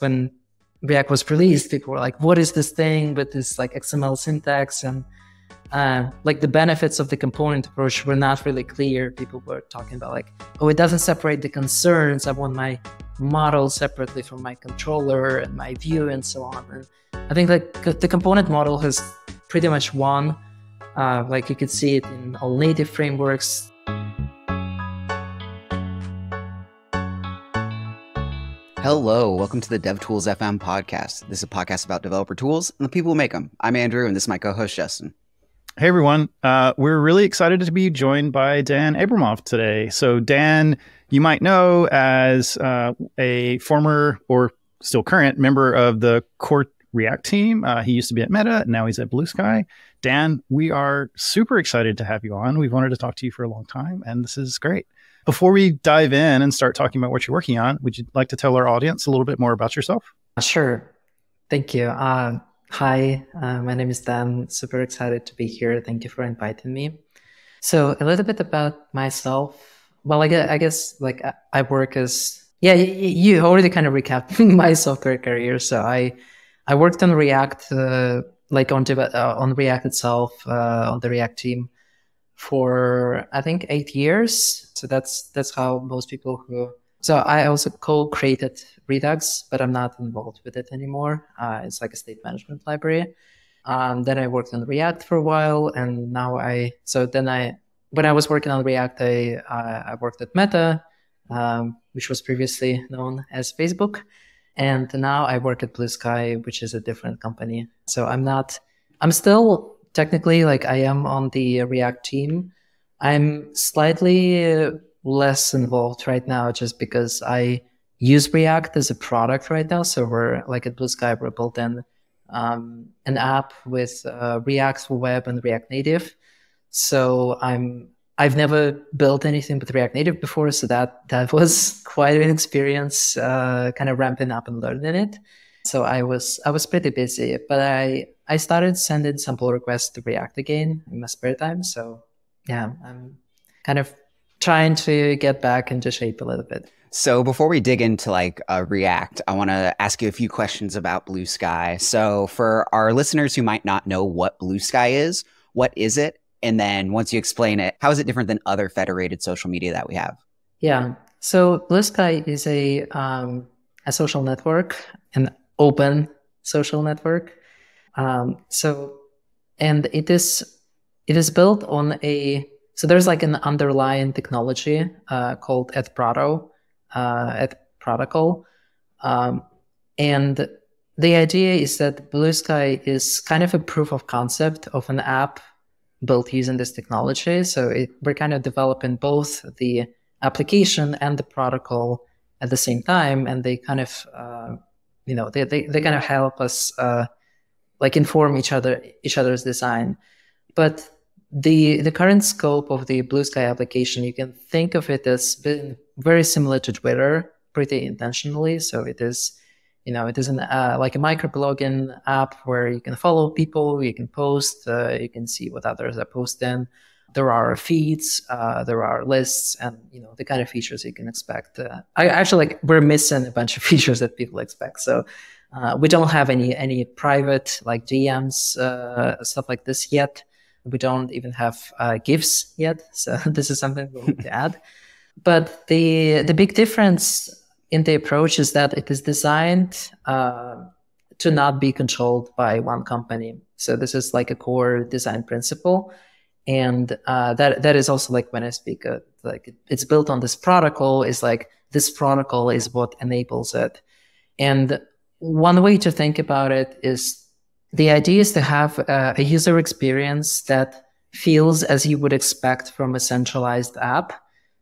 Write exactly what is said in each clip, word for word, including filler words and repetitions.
When React was released, people were like, what is this thing with this like X M L syntax? And uh, like the benefits of the component approach were not really clear. People were talking about like, oh, it doesn't separate the concerns. I want my model separately from my controller and my view and so on. And I think like the component model has pretty much won. Uh, like you could see it in all native frameworks. Hello, welcome to the devtools dot f m podcast. This is a podcast about developer tools and the people who make them. I'm Andrew, and this is my co-host, Justin. Hey, everyone. Uh, we're really excited to be joined by Dan Abramov today. So Dan, you might know as uh, a former or still current member of the core React team. Uh, he used to be at Meta, and now he's at Bluesky. Dan, we are super excited to have you on. We've wanted to talk to you for a long time, and this is great. Before we dive in and start talking about what you're working on, would you like to tell our audience a little bit more about yourself? Sure. Thank you. Uh, hi, uh, my name is Dan. Super excited to be here. Thank you for inviting me. So a little bit about myself. Well, I guess, I guess like I work as, yeah, you already kind of recapped my software career. So I, I worked on React, uh, like on, uh, on React itself, uh, on the React team, for I think eight years. So that's that's how most people who... So I also co-created Redux, but I'm not involved with it anymore. Uh, it's like a state management library. Um, then I worked on React for a while, and now I... So then I... When I was working on React, I, uh, I worked at Meta, um, which was previously known as Facebook. And now I work at Bluesky, which is a different company. So I'm not... I'm still... Technically, like I am on the React team. I'm slightly less involved right now just because I use React as a product right now. So we're like at Bluesky, we're building um, an app with uh, React for Web and React Native. So I'm, I've never built anything with React Native before. So that, that was quite an experience, uh, kind of ramping up and learning it. So I was, I was pretty busy, but I, I started sending some pull requests to React again in my spare time. So yeah, I'm kind of trying to get back into shape a little bit. So before we dig into like uh, React, I want to ask you a few questions about Bluesky. So for our listeners who might not know what Bluesky is, what is it? And then once you explain it, how is it different than other federated social media that we have? Yeah. So Bluesky is a, um, a social network, an open social network. Um, so, and it is, it is built on a, so there's like an underlying technology, uh, called A T Proto, uh, A T Protocol. Um, and the idea is that Bluesky is kind of a proof of concept of an app built using this technology. So it, we're kind of developing both the application and the protocol at the same time. And they kind of, uh, you know, they, they, they kind of help us, uh, like inform each other, each other's design. But the the current scope of the Bluesky application, you can think of it as being very similar to Twitter, pretty intentionally. So it is, you know, it is an uh, like a microblogging app where you can follow people, you can post, uh, you can see what others are posting. There are feeds, uh, there are lists, and you know the kind of features you can expect. Uh, I actually like we're missing a bunch of features that people expect. So. Uh, we don't have any any private like D Ms, uh, stuff like this yet. We don't even have uh, GIFs yet. So this is something we'll need to add. But the the big difference in the approach is that it is designed uh, to not be controlled by one company. So this is like a core design principle. And uh, that that is also like when I speak, uh, like it, it's built on this protocol. It's like this protocol is what enables it. And one way to think about it is the idea is to have a, a user experience that feels as you would expect from a centralized app.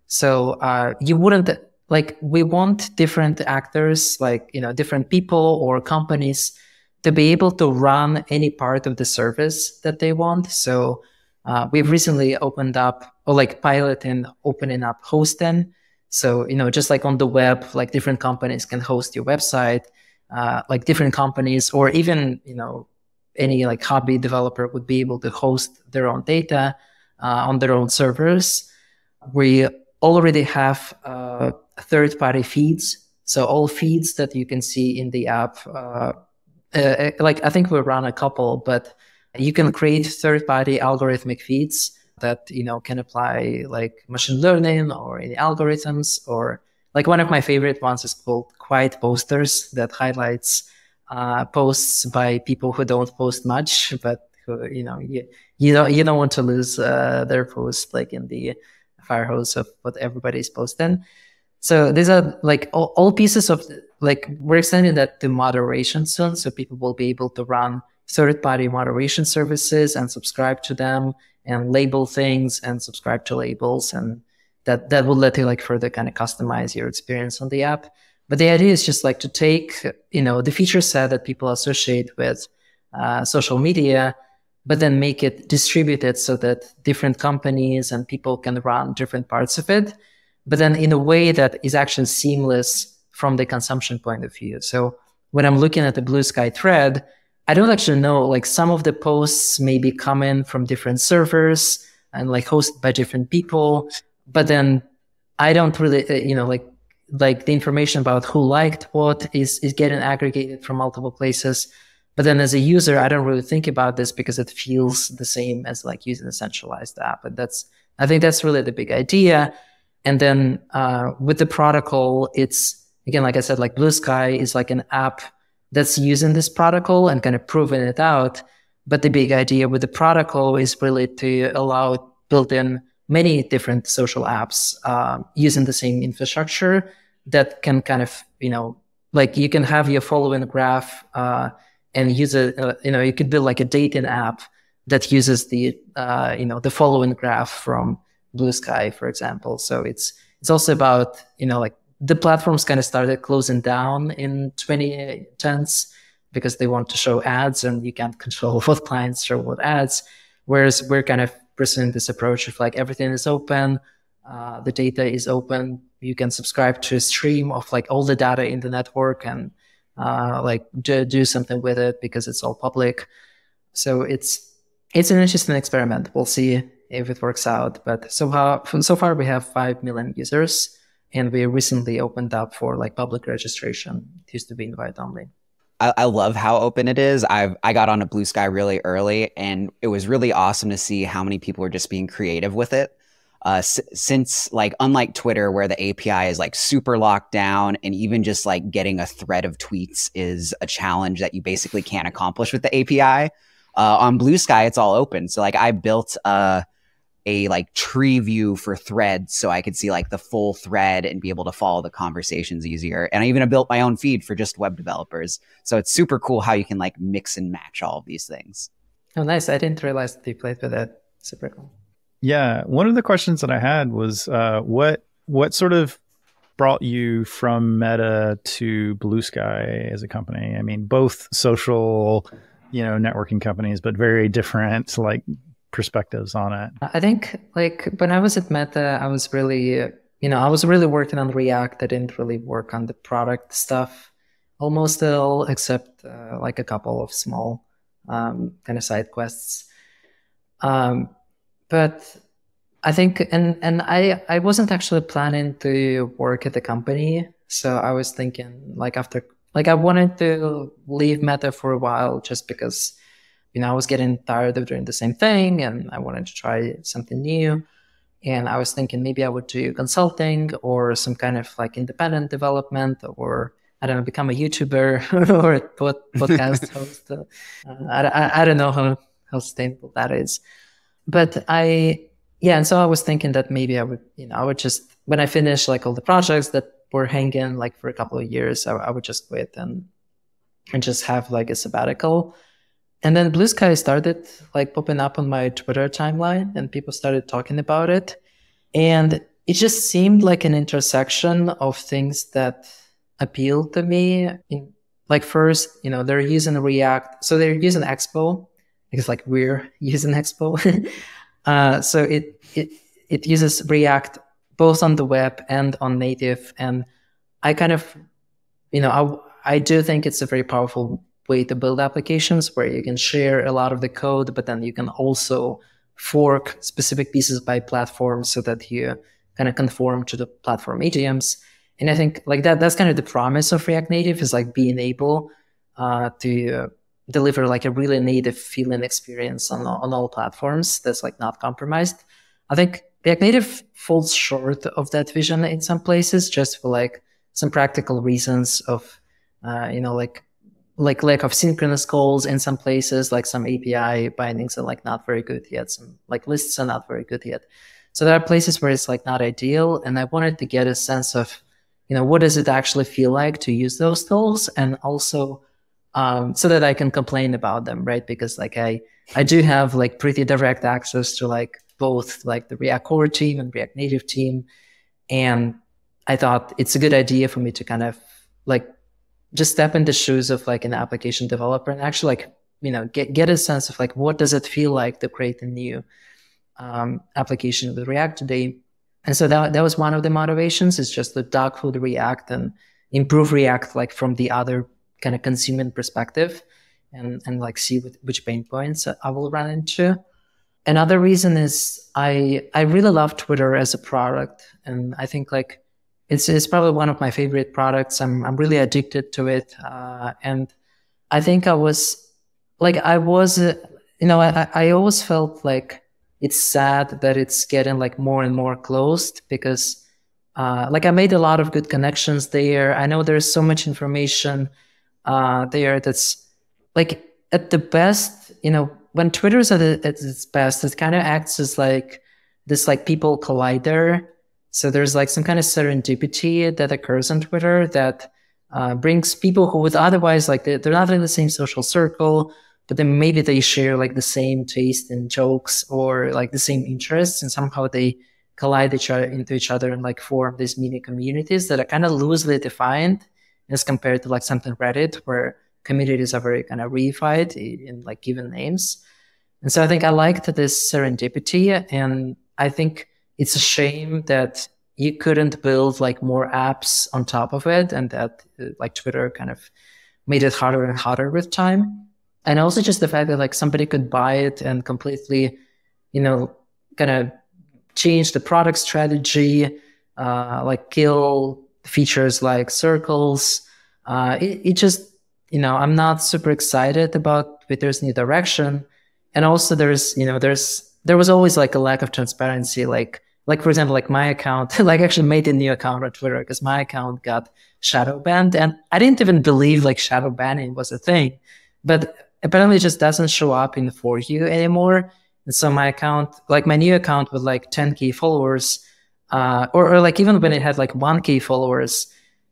So uh, you wouldn't, like, we want different actors, like, you know, different people or companies to be able to run any part of the service that they want. So uh, we've recently opened up, or like piloting, opening up hosting. So, you know, just like on the web, like different companies can host your website. Uh, like different companies or even, you know, any like hobby developer would be able to host their own data uh, on their own servers. We already have uh, third-party feeds. So all feeds that you can see in the app, uh, uh, like I think we run a couple, but you can create third-party algorithmic feeds that, you know, can apply like machine learning or any algorithms, or like one of my favorite ones is called Quiet Posters, that highlights uh, posts by people who don't post much, but who, you know, you, you don't, you don't want to lose uh, their post like in the fire hose of what everybody's posting. So these are like all, all pieces of, like, we're extending that to moderation soon. So people will be able to run third-party moderation services and subscribe to them and label things and subscribe to labels. And that, that will let you like further kind of customize your experience on the app. But the idea is just like to take, you know, the feature set that people associate with uh, social media, but then make it distributed so that different companies and people can run different parts of it, but then in a way that is actually seamless from the consumption point of view. So when I'm looking at the Bluesky thread, I don't actually know, like some of the posts maybe come in from different servers and like hosted by different people, but then I don't really, you know, like like the information about who liked what is, is getting aggregated from multiple places. But then as a user, I don't really think about this because it feels the same as like using a centralized app. And that's, I think that's really the big idea. And then uh, with the protocol, it's, again, like I said, like Bluesky is like an app that's using this protocol and kind of proving it out. But the big idea with the protocol is really to allow built-in many different social apps um, using the same infrastructure that can kind of, you know, like you can have your following graph uh, and use a, uh, you know, you could build like a dating app that uses the, uh, you know, the following graph from Bluesky, for example. So it's, it's also about, you know, like the platforms kind of started closing down in twenty tens because they want to show ads and you can't control what clients show what ads. Whereas we're kind of pursuing this approach of like everything is open, uh, the data is open. You can subscribe to a stream of like all the data in the network and uh, like do, do something with it because it's all public. So it's, it's an interesting experiment. We'll see if it works out. But so far, so far we have five million users. And we recently opened up for like public registration. It used to be invite only. I, I love how open it is. I've, I got on a Bluesky really early, and it was really awesome to see how many people are just being creative with it. Uh, since like, unlike Twitter, where the A P I is like super locked down, and even just like getting a thread of tweets is a challenge that you basically can't accomplish with the A P I. Uh, on Bluesky, it's all open. So like I built a a like tree view for threads so I could see like the full thread and be able to follow the conversations easier. And I even built my own feed for just web developers. So it's super cool how you can like mix and match all of these things. Oh, nice. I didn't realize that you played with that. Super cool. Yeah. One of the questions that I had was uh, what, what sort of brought you from Meta to Bluesky as a company? I mean, both social, you know, networking companies, but very different, like, perspectives on it. I think like when I was at Meta, I was really, you know, I was really working on React. I didn't really work on the product stuff almost at all, except uh, like a couple of small um, kind of side quests. Um, but I think, and and I, I wasn't actually planning to work at the company. So I was thinking like after, like I wanted to leave Meta for a while just because, you know, I was getting tired of doing the same thing and I wanted to try something new. And I was thinking maybe I would do consulting or some kind of like independent development, or, I don't know, become a YouTuber or a podcast host. Uh, I, I, I don't know how, how sustainable that is. But I, yeah, and so I was thinking that maybe I would, you know, I would just, when I finished like all the projects that were hanging like for a couple of years, I, I would just quit and, and just have like a sabbatical. And then Bluesky started like popping up on my Twitter timeline and people started talking about it. And it just seemed like an intersection of things that appealed to me. In, like first, you know, they're using React. So they're using Expo because like we're using Expo. uh, so it, it, it uses React both on the web and on native. And I kind of, you know, I, I do think it's a very powerful way to build applications where you can share a lot of the code, but then you can also fork specific pieces by platform so that you kind of conform to the platform idioms. And I think like that that's kind of the promise of React Native, is like being able uh, to uh, deliver like a really native feeling experience on, on all platforms that's like not compromised. I think React Native falls short of that vision in some places, just for like some practical reasons of, uh, you know, like like lack of synchronous calls in some places, like some A P I bindings are like not very good yet, some like lists are not very good yet. So there are places where it's like not ideal, and I wanted to get a sense of, you know, what does it actually feel like to use those tools, and also um, so that I can complain about them, right? Because like I I do have like pretty direct access to like both like the React Core team and React Native team, and I thought it's a good idea for me to kind of like just step in the shoes of like an application developer and actually like, you know, get, get a sense of like, what does it feel like to create a new um, application with React today? And so that, that was one of the motivations, is just to dog food React and improve React like from the other kind of consuming perspective, and, and like see what, which pain points I will run into. Another reason is I, I really love Twitter as a product. And I think like, It's, it's probably one of my favorite products. I'm, I'm really addicted to it. Uh, and I think I was, like, I was, uh, you know, I, I always felt like it's sad that it's getting, like, more and more closed, because, uh, like, I made a lot of good connections there. I know there's so much information uh, there that's, like, at the best, you know, when Twitter's at, at its best, it kind of acts as, like, this, like, people collider. So there's like some kind of serendipity that occurs on Twitter that uh, brings people who would otherwise, like, they're not in the same social circle, but then maybe they share like the same taste and jokes or like the same interests, and somehow they collide each other into each other and like form these mini communities that are kind of loosely defined as compared to like something Reddit, where communities are very kind of reified in like given names. And so I think I liked this serendipity, and I think it's a shame that you couldn't build like more apps on top of it, and that uh, like Twitter kind of made it harder and harder with time. And also just the fact that like somebody could buy it and completely, you know, kind of change the product strategy, uh, like kill features like circles. Uh, it, it just, you know, I'm not super excited about Twitter's new direction. And also there's, you know, there's, there was always like a lack of transparency. Like, like for example, like my account, like I actually made a new account on Twitter because my account got shadow banned, and I didn't even believe like shadow banning was a thing, but apparently it just doesn't show up in the For You anymore. And so my account, like my new account with like ten K followers, uh, or, or like even when it had like one K followers,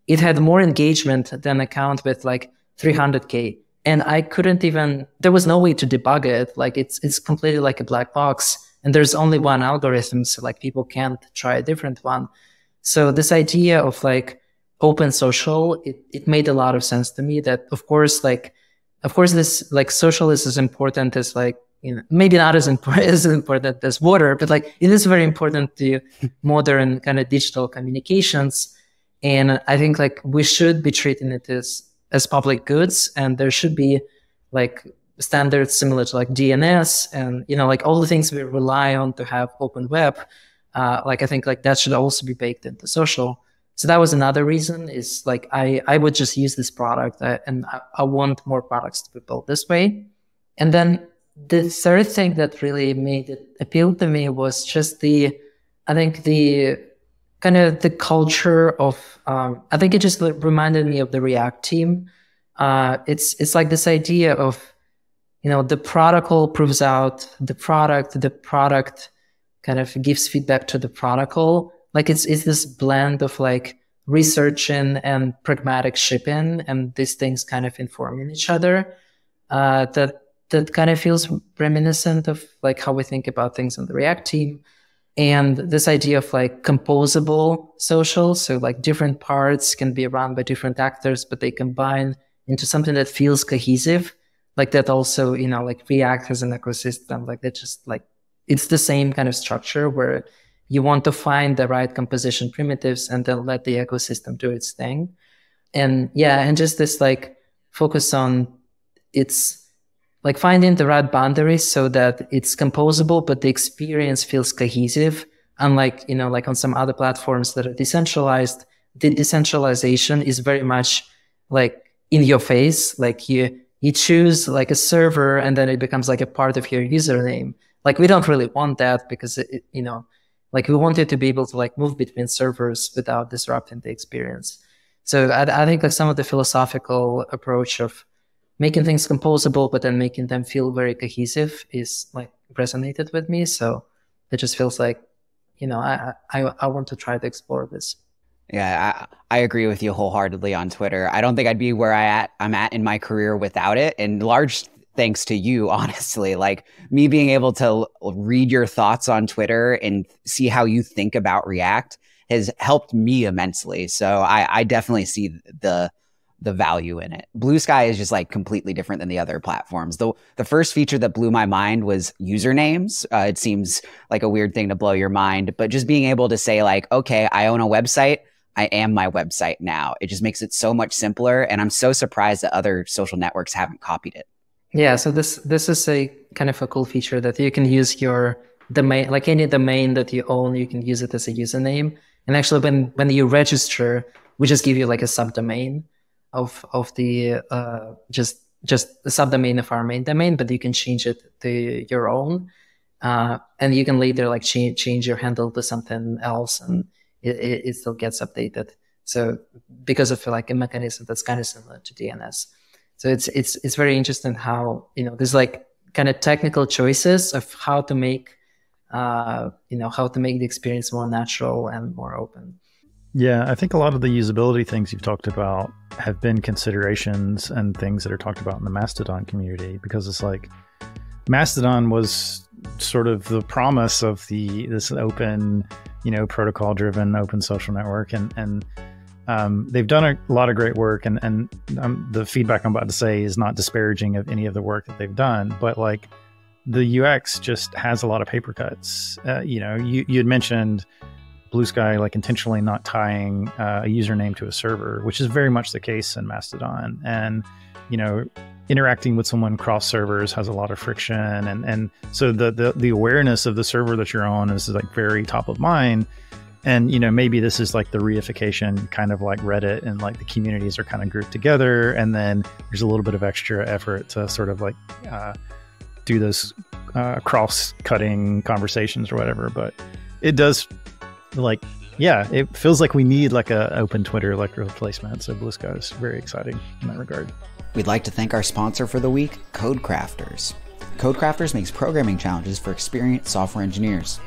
it had more engagement than an account with like three hundred K. And I couldn't even, there was no way to debug it. Like it's, it's completely like a black box, and there's only one algorithm. So like people can't try a different one. So this idea of like open social, it, it made a lot of sense to me that of course, like, of course this like social is as important as like, you know, maybe not as important as important as water, but like it is very important to modern kind of digital communications. And I think like we should be treating it as, as public goods, and there should be like standards similar to like D N S and, you know, like all the things we rely on to have open web. Uh, like I think like that should also be baked into social. So that was another reason, is like I, I would just use this product, uh, and I, I want more products to be built this way. And then the third thing that really made it appeal to me was just the, I think the, kind of the culture of, um, I think it just reminded me of the React team. Uh, it's it's like this idea of, you know, the protocol proves out the product, the product kind of gives feedback to the protocol. Like it's it's this blend of like researching and pragmatic shipping, and these things kind of informing each other. Uh, that that kind of feels reminiscent of like how we think about things on the React team. And this idea of like composable social, so like different parts can be run by different actors, but they combine into something that feels cohesive, like that also, you know, like React as an ecosystem, like that just like, it's the same kind of structure where you want to find the right composition primitives and then let the ecosystem do its thing. And yeah, and just this like focus on its, like finding the right boundaries so that it's composable, but the experience feels cohesive. Unlike, you know, like on some other platforms that are decentralized, the decentralization is very much like in your face. Like you, you choose like a server and then it becomes like a part of your username. Like we don't really want that because, it, you know, like we wanted to be able to like move between servers without disrupting the experience. So I, I think like some of the philosophical approach of making things composable, but then making them feel very cohesive is like resonated with me. So it just feels like, you know, I, I, I want to try to explore this. Yeah, I, I agree with you wholeheartedly on Twitter. I don't think I'd be where I at, I'm at in my career without it. And large thanks to you, honestly, like me being able to read your thoughts on Twitter and see how you think about React has helped me immensely. So I, I definitely see the the value in it. Bluesky is just like completely different than the other platforms. The, the first feature that blew my mind was usernames. Uh, it seems like a weird thing to blow your mind, but just being able to say like, okay, I own a website. I am my website now. It just makes it so much simpler. And I'm so surprised that other social networks haven't copied it. Yeah. So this, this is a kind of a cool feature that you can use your domain, like any domain that you own, you can use it as a username. And actually when, when you register, we just give you like a subdomain of of the uh just just the subdomain of our main domain, but you can change it to your own, uh and you can later like change change your handle to something else, and it, it still gets updated. So because of like a mechanism that's kind of similar to D N S, so it's it's it's very interesting how, you know, there's like kind of technical choices of how to make uh you know how to make the experience more natural and more open. Yeah, I think a lot of the usability things you've talked about have been considerations and things that are talked about in the Mastodon community, because it's like Mastodon was sort of the promise of the this open, you know, protocol driven open social network, and and um, they've done a lot of great work, and and um, the feedback I'm about to say is not disparaging of any of the work that they've done, but like the U X just has a lot of paper cuts. Uh, you know, you you had mentioned Bluesky like intentionally not tying uh, a username to a server, which is very much the case in Mastodon. And, you know, interacting with someone cross servers has a lot of friction. And, and so the, the, the awareness of the server that you're on is like very top of mind. And, you know, maybe this is like the reification, kind of like Reddit, and like the communities are kind of grouped together. And then there's a little bit of extra effort to sort of like uh, do those uh, cross cutting conversations or whatever. But it does, like, yeah, it feels like we need like a open Twitter like replacement. So Bluesky is very exciting in that regard. We'd like to thank our sponsor for the week, CodeCrafters. CodeCrafters makes programming challenges for experienced software engineers.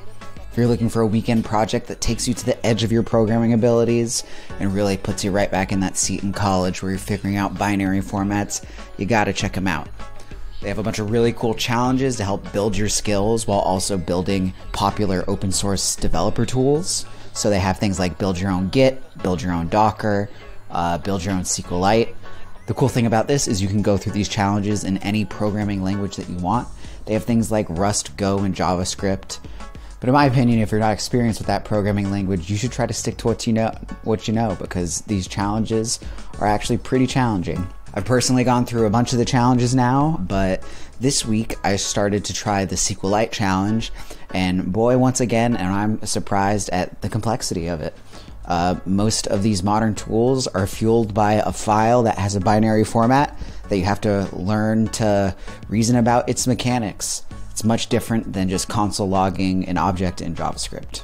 If you're looking for a weekend project that takes you to the edge of your programming abilities and really puts you right back in that seat in college where you're figuring out binary formats, you gotta check them out. They have a bunch of really cool challenges to help build your skills while also building popular open source developer tools. So they have things like build your own Git, build your own Docker, uh, build your own SQLite. The cool thing about this is you can go through these challenges in any programming language that you want. They have things like Rust, Go, and JavaScript. But in my opinion, if you're not experienced with that programming language, you should try to stick to what you know, what you know, because these challenges are actually pretty challenging. I've personally gone through a bunch of the challenges now, but this week I started to try the SQLite challenge, and boy, once again, and I'm surprised at the complexity of it. Uh, most of these modern tools are fueled by a file that has a binary format that you have to learn to reason about its mechanics. It's much different than just console logging an object in JavaScript.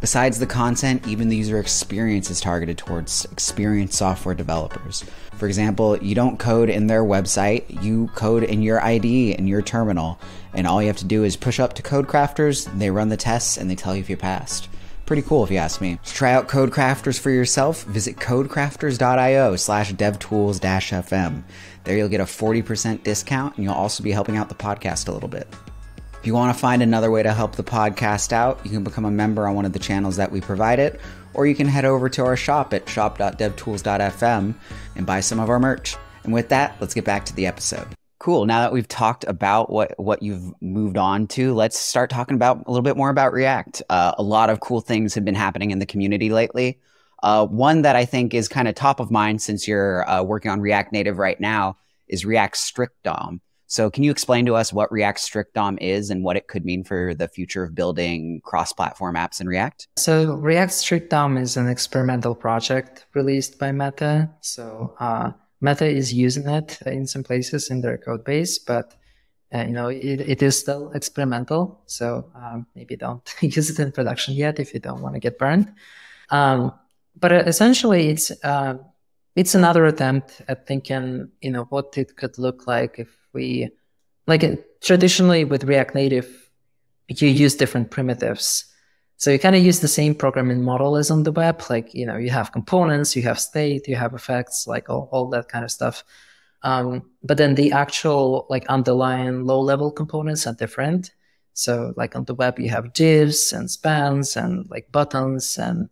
Besides the content, even the user experience is targeted towards experienced software developers. For example, you don't code in their website, you code in your I D in your terminal, and all you have to do is push up to CodeCrafters, they run the tests, and they tell you if you passed. Pretty cool if you ask me. To try out CodeCrafters for yourself, visit codecrafters dot i o slash devtools dash f m. There you'll get a forty percent discount, and you'll also be helping out the podcast a little bit. If you want to find another way to help the podcast out, you can become a member on one of the channels that we provide it, or you can head over to our shop at shop dot devtools dot f m and buy some of our merch. And with that, let's get back to the episode. Cool. Now that we've talked about what, what you've moved on to, let's start talking about a little bit more about React. Uh, a lot of cool things have been happening in the community lately. Uh, one that I think is kind of top of mind since you're uh, working on React Native right now is React Strict D O M. So can you explain to us what React Strict D O M is and what it could mean for the future of building cross-platform apps in React? So React Strict D O M is an experimental project released by Meta. So uh, Meta is using it in some places in their code base, but uh, you know it, it is still experimental. So um, maybe don't use it in production yet if you don't want to get burned. Um, but essentially, it's uh, it's another attempt at thinking, you know, what it could look like if we, like traditionally with React Native, you use different primitives. So you kind of use the same programming model as on the web. Like, you know, you have components, you have state, you have effects, like all, all that kind of stuff. Um, but then the actual like underlying low level components are different. So like on the web, you have divs and spans and like buttons and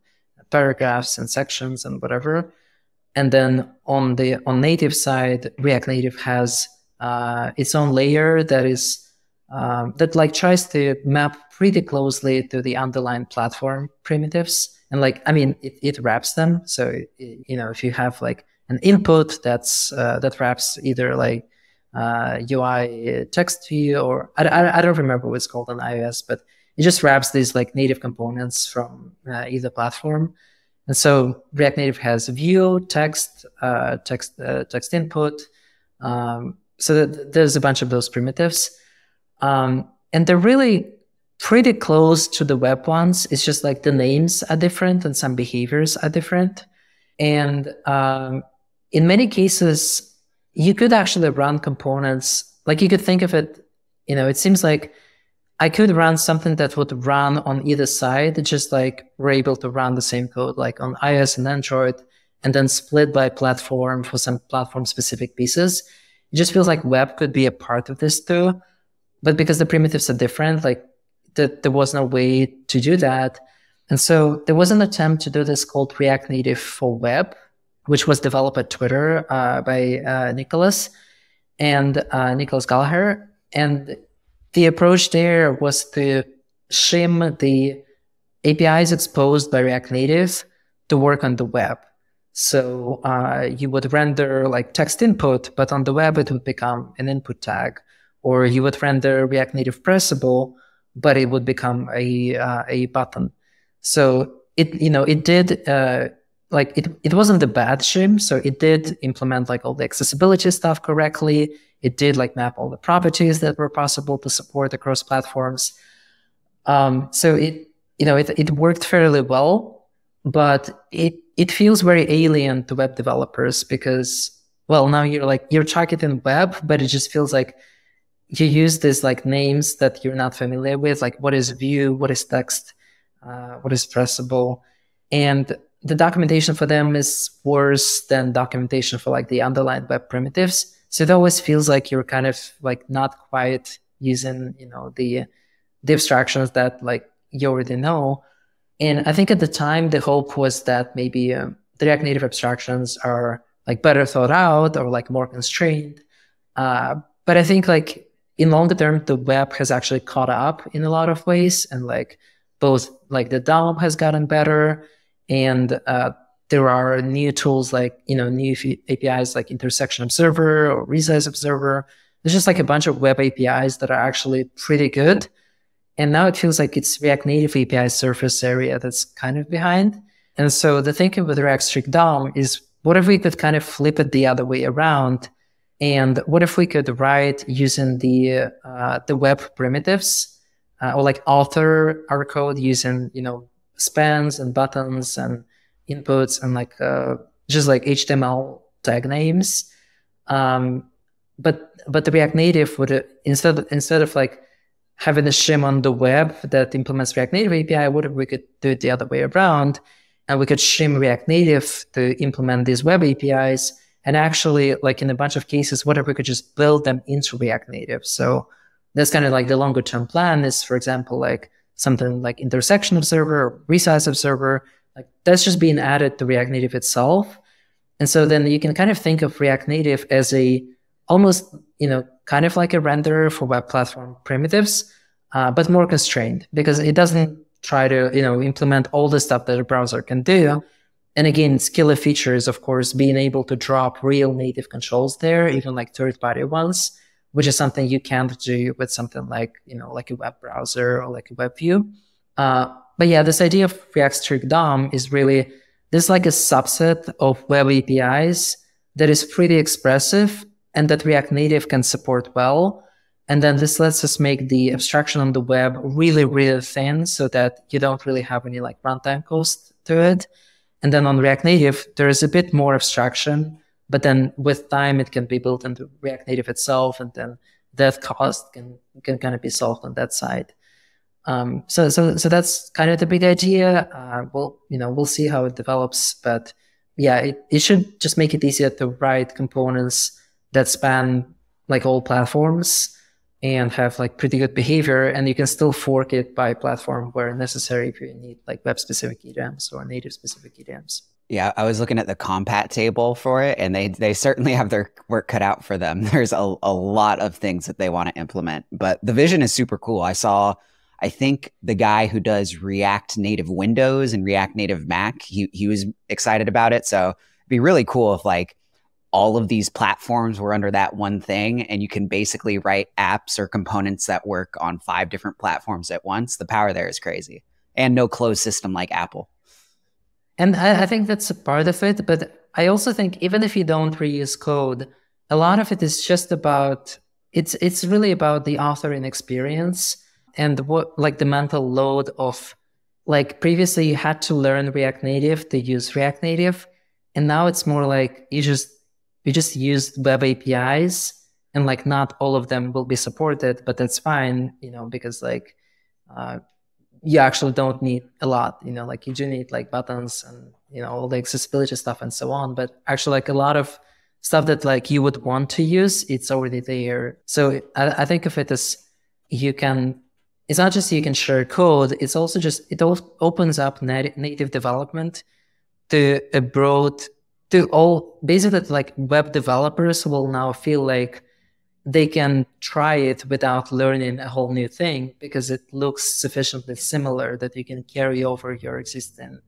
paragraphs and sections and whatever. And then on the on native side, React Native has uh, its own layer that is um, that like tries to map pretty closely to the underlying platform primitives. And like, I mean, it, it wraps them. So it, it, you know, if you have like an input that's uh, that wraps either like uh, U I text view or I, I, I don't remember what it's called on iOS, but it just wraps these like native components from uh, either platform. And so React Native has view, text, uh, text, uh, text input. Um, so that there's a bunch of those primitives. Um, and they're really pretty close to the web ones. It's just like the names are different and some behaviors are different. And um, in many cases, you could actually run components. Like you could think of it, you know, it seems like I could run something that would run on either side, just like we're able to run the same code like on iOS and Android, and then split by platform for some platform-specific pieces. It just feels like web could be a part of this too, but because the primitives are different, like th there was no way to do that. And so there was an attempt to do this called React Native for Web, which was developed at Twitter uh, by uh, Nicholas and uh, Nicholas Gallagher. And the approach there was to shim the A P Is exposed by React Native to work on the web. So uh, you would render like text input, but on the web it would become an input tag, or you would render React Native pressable, but it would become a uh, a button. So it you know it did uh, like it it wasn't the bad shim, so it did implement like all the accessibility stuff correctly. It did like map all the properties that were possible to support across platforms. Um, so it, you know, it, it worked fairly well, but it, it feels very alien to web developers because, well, now you're like, you're targeting web, but it just feels like you use these like names that you're not familiar with, like what is view, what is text, uh, what is pressable. And the documentation for them is worse than documentation for like the underlying web primitives. So it always feels like you're kind of like not quite using, you know, the, the abstractions that like you already know. And I think at the time, the hope was that maybe um, the React Native abstractions are like better thought out or like more constrained. Uh, but I think like in longer term, the web has actually caught up in a lot of ways. And like both like the D O M has gotten better and uh there are new tools like, you know, new A P Is like Intersection Observer or Resize Observer. There's just like a bunch of web A P Is that are actually pretty good. And now it feels like it's React Native A P I surface area that's kind of behind. And so the thinking with React Strict D O M is, what if we could kind of flip it the other way around? And what if we could write using the, uh, the web primitives uh, or like author our code using, you know, spans and buttons and inputs and like uh, just like H T M L tag names, um, but but the React Native would uh, instead of, instead of like having a shim on the web that implements React Native A P I, what if we could do it the other way around, and we could shim React Native to implement these web A P Is, and actually like in a bunch of cases, what if we could just build them into React Native? So that's kind of like the longer term plan is, for example, like something like Intersection Observer, or Resize Observer. Like that's just being added to React Native itself. And so then you can kind of think of React Native as a almost, you know, kind of like a renderer for web platform primitives, uh, but more constrained because it doesn't try to, you know, implement all the stuff that a browser can do. And again, killer feature is, of course, being able to drop real native controls there, even like third-party ones, which is something you can't do with something like, you know, like a web browser or like a web view. Uh, but yeah, this idea of React Strict D O M is really, there's like a subset of web A P Is that is pretty expressive and that React Native can support well. And then this lets us make the abstraction on the web really, really thin so that you don't really have any like runtime cost to it. And then on React Native, there is a bit more abstraction, but then with time, it can be built into React Native itself. And then that cost can, can kind of be solved on that side. Um, so, so, so that's kind of the big idea. Uh, we'll, you know, we'll see how it develops, but yeah, it, it should just make it easier to write components that span like all platforms and have like pretty good behavior. And you can still fork it by platform where necessary if you need like web specific E D A Ms or native specific E D A Ms. Yeah, I was looking at the compat table for it, and they they certainly have their work cut out for them. There's a, a lot of things that they want to implement, but the vision is super cool. I saw, I think the guy who does React Native Windows and React Native Mac, he, he was excited about it. So it'd be really cool if like all of these platforms were under that one thing, and you can basically write apps or components that work on five different platforms at once. The power there is crazy, and no closed system like Apple. And I, I think that's a part of it, but I also think even if you don't reuse code, a lot of it is just about, it's it's really about the authoring experience and what like the mental load of like previously you had to learn React Native to use React Native, and now it's more like you just we just used web A P Is, and like not all of them will be supported, but that's fine, you know, because like uh, you actually don't need a lot, you know, like you do need like buttons and, you know, all the accessibility stuff and so on. But actually like a lot of stuff that like you would want to use, it's already there. So I, I think of it as you can, it's not just you can share code, it's also just, it opens up nat- native development to a broad, to all, basically like web developers will now feel like they can try it without learning a whole new thing because it looks sufficiently similar that you can carry over your existing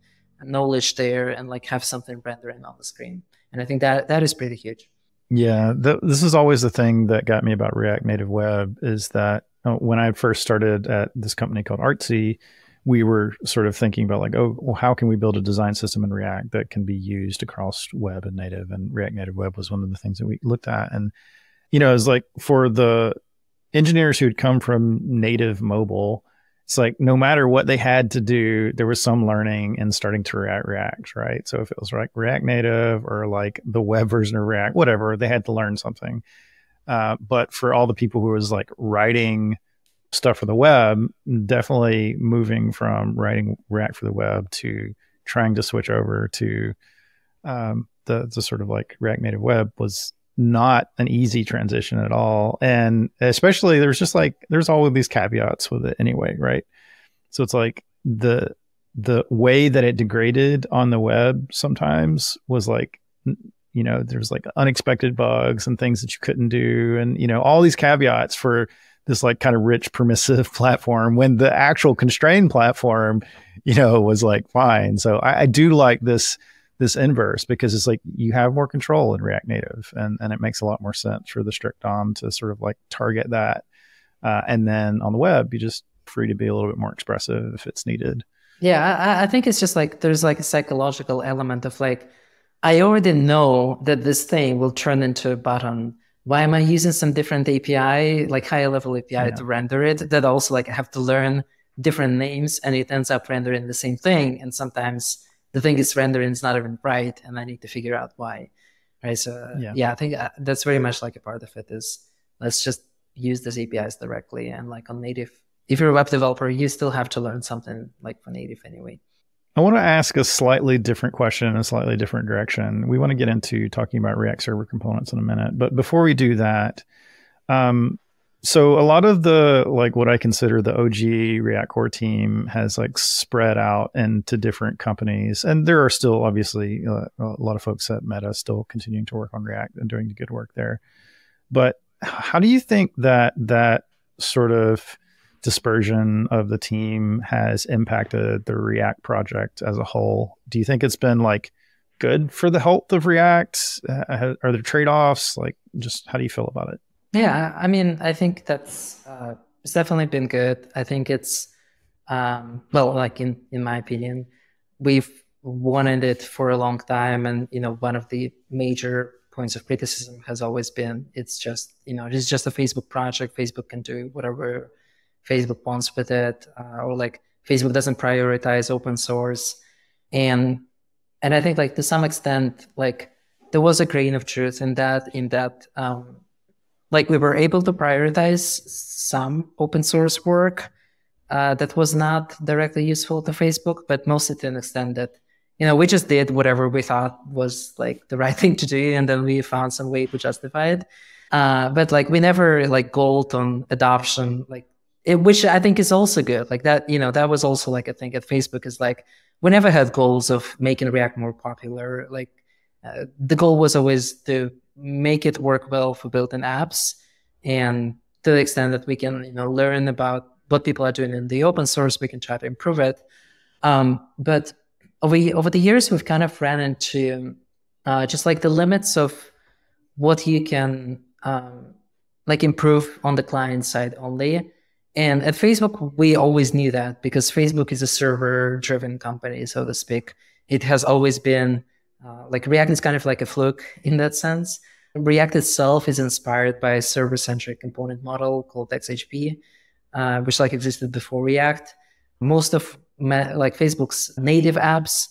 knowledge there and like have something rendering on the screen. And I think that that is pretty huge. Yeah, th- this is always the thing that got me about React Native Web is that uh, when I first started at this company called Artsy, we were sort of thinking about like, oh, well, how can we build a design system in React that can be used across web and native? And React Native Web was one of the things that we looked at. And, you know, it was like for the engineers who had come from native mobile, it's like no matter what they had to do, there was some learning and starting to react, React, right? So if it was like React Native or like the web version of React, whatever, they had to learn something. Uh, but for all the people who was like writing stuff for the web, definitely moving from writing React for the web to trying to switch over to um, the, the sort of like React Native Web was not an easy transition at all. And especially there's just like, there's all of these caveats with it anyway, right? So it's like the, the way that it degraded on the web sometimes was like, you know, there's like unexpected bugs and things that you couldn't do. And, you know, all these caveats for this like kind of rich, permissive platform when the actual constrained platform, you know, was like fine. So I, I do like this this inverse because it's like you have more control in React Native, and, and it makes a lot more sense for the strict D O M to sort of like target that. Uh, and then on the web, you're just free to be a little bit more expressive if it's needed. Yeah, I, I think it's just like there's like a psychological element of like, I already know that this thing will turn into a button. Why am I using some different A P I, like higher level A P I yeah. to render it? That also like I have to learn different names, and it ends up rendering the same thing. And sometimes the thing is rendering is not even right, and I need to figure out why, right? So yeah, yeah I think that's very much like a part of it is let's just use these A P Is directly. And like on native, if you're a web developer, you still have to learn something like for native anyway. I want to ask a slightly different question in a slightly different direction. We want to get into talking about React Server components in a minute. But before we do that, um, so a lot of the, like what I consider the O G React core team has like spread out into different companies. And there are still obviously uh, a lot of folks at Meta still continuing to work on React and doing good work there. But how do you think that that sort of dispersion of the team has impacted the React project as a whole? Do you think it's been like good for the health of React? Uh, are there trade-offs? Like, just how do you feel about it? Yeah, I mean, I think that's uh, it's definitely been good. I think it's, um, well, like in, in my opinion, we've wanted it for a long time. And, you know, one of the major points of criticism has always been, it's just, you know, it's just a Facebook project. Facebook can do whatever Facebook wants with it, uh, or like Facebook doesn't prioritize open source. And, and I think like to some extent, like there was a grain of truth in that, in that, um, like we were able to prioritize some open source work uh, that was not directly useful to Facebook, but mostly to an extent that, you know, we just did whatever we thought was like the right thing to do, and then we found some way to justify it. Uh, but like we never like goaled on adoption, like it, which I think is also good. Like that, you know, that was also like a thing at Facebook is like we never had goals of making React more popular. Like uh, the goal was always to make it work well for built-in apps, and to the extent that we can, you know, learn about what people are doing in the open source, we can try to improve it. Um, but over, over the years, we've kind of ran into uh, just like the limits of what you can um, like improve on the client side only. And at Facebook, we always knew that because Facebook is a server-driven company, so to speak. It has always been Uh, like React is kind of like a fluke in that sense. React itself is inspired by a server-centric component model called X H P, uh, which like existed before React. Most of like Facebook's native apps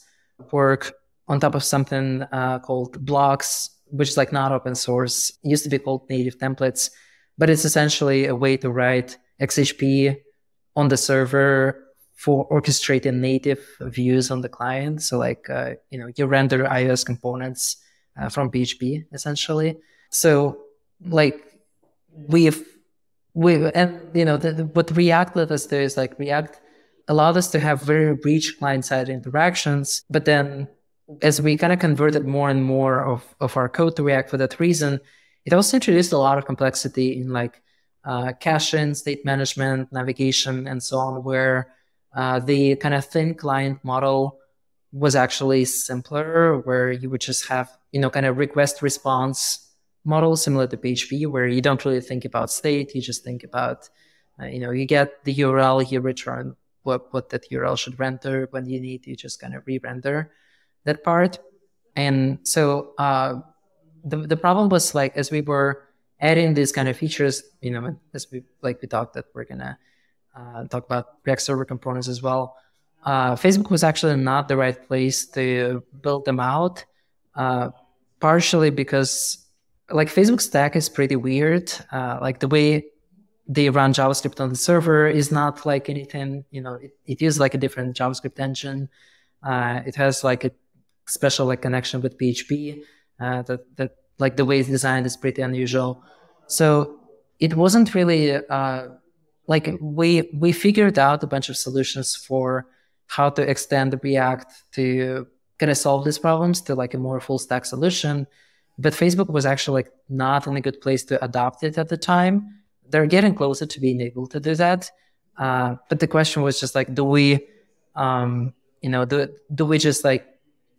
work on top of something uh, called Blocks, which is like not open source. It used to be called native templates, but it's essentially a way to write X H P on the server for orchestrating native views on the client. So like, uh, you know, you render iOS components uh, from P H P essentially. So like we've, we and you know, the, the, what React let us do is like React allowed us to have very rich client-side interactions. But then as we kind of converted more and more of, of our code to React for that reason, it also introduced a lot of complexity in like uh, caching, state management, navigation, and so on, where Uh, the kind of thin client model was actually simpler, where you would just have, you know, kind of request response model similar to P H P, where you don't really think about state, you just think about, uh, you know, you get the U R L, you return what, what that U R L should render. When you need, you just kind of re-render that part. And so uh, the, the problem was like, as we were adding these kind of features, you know, as we, like we talked that we're gonna Uh, talk about React server components as well. Uh, Facebook was actually not the right place to build them out, uh, partially because like Facebook stack is pretty weird. Uh, like the way they run JavaScript on the server is not like anything, you know, it, it is like a different JavaScript engine. Uh, it has like a special like connection with P H P uh, that, that like the way it's designed is pretty unusual. So it wasn't really, uh, Like we we figured out a bunch of solutions for how to extend React to kind of solve these problems to like a more full stack solution, but Facebook was actually like not in a good place to adopt it at the time. They're getting closer to being able to do that, uh, but the question was just like, do we, um, you know, do do we just like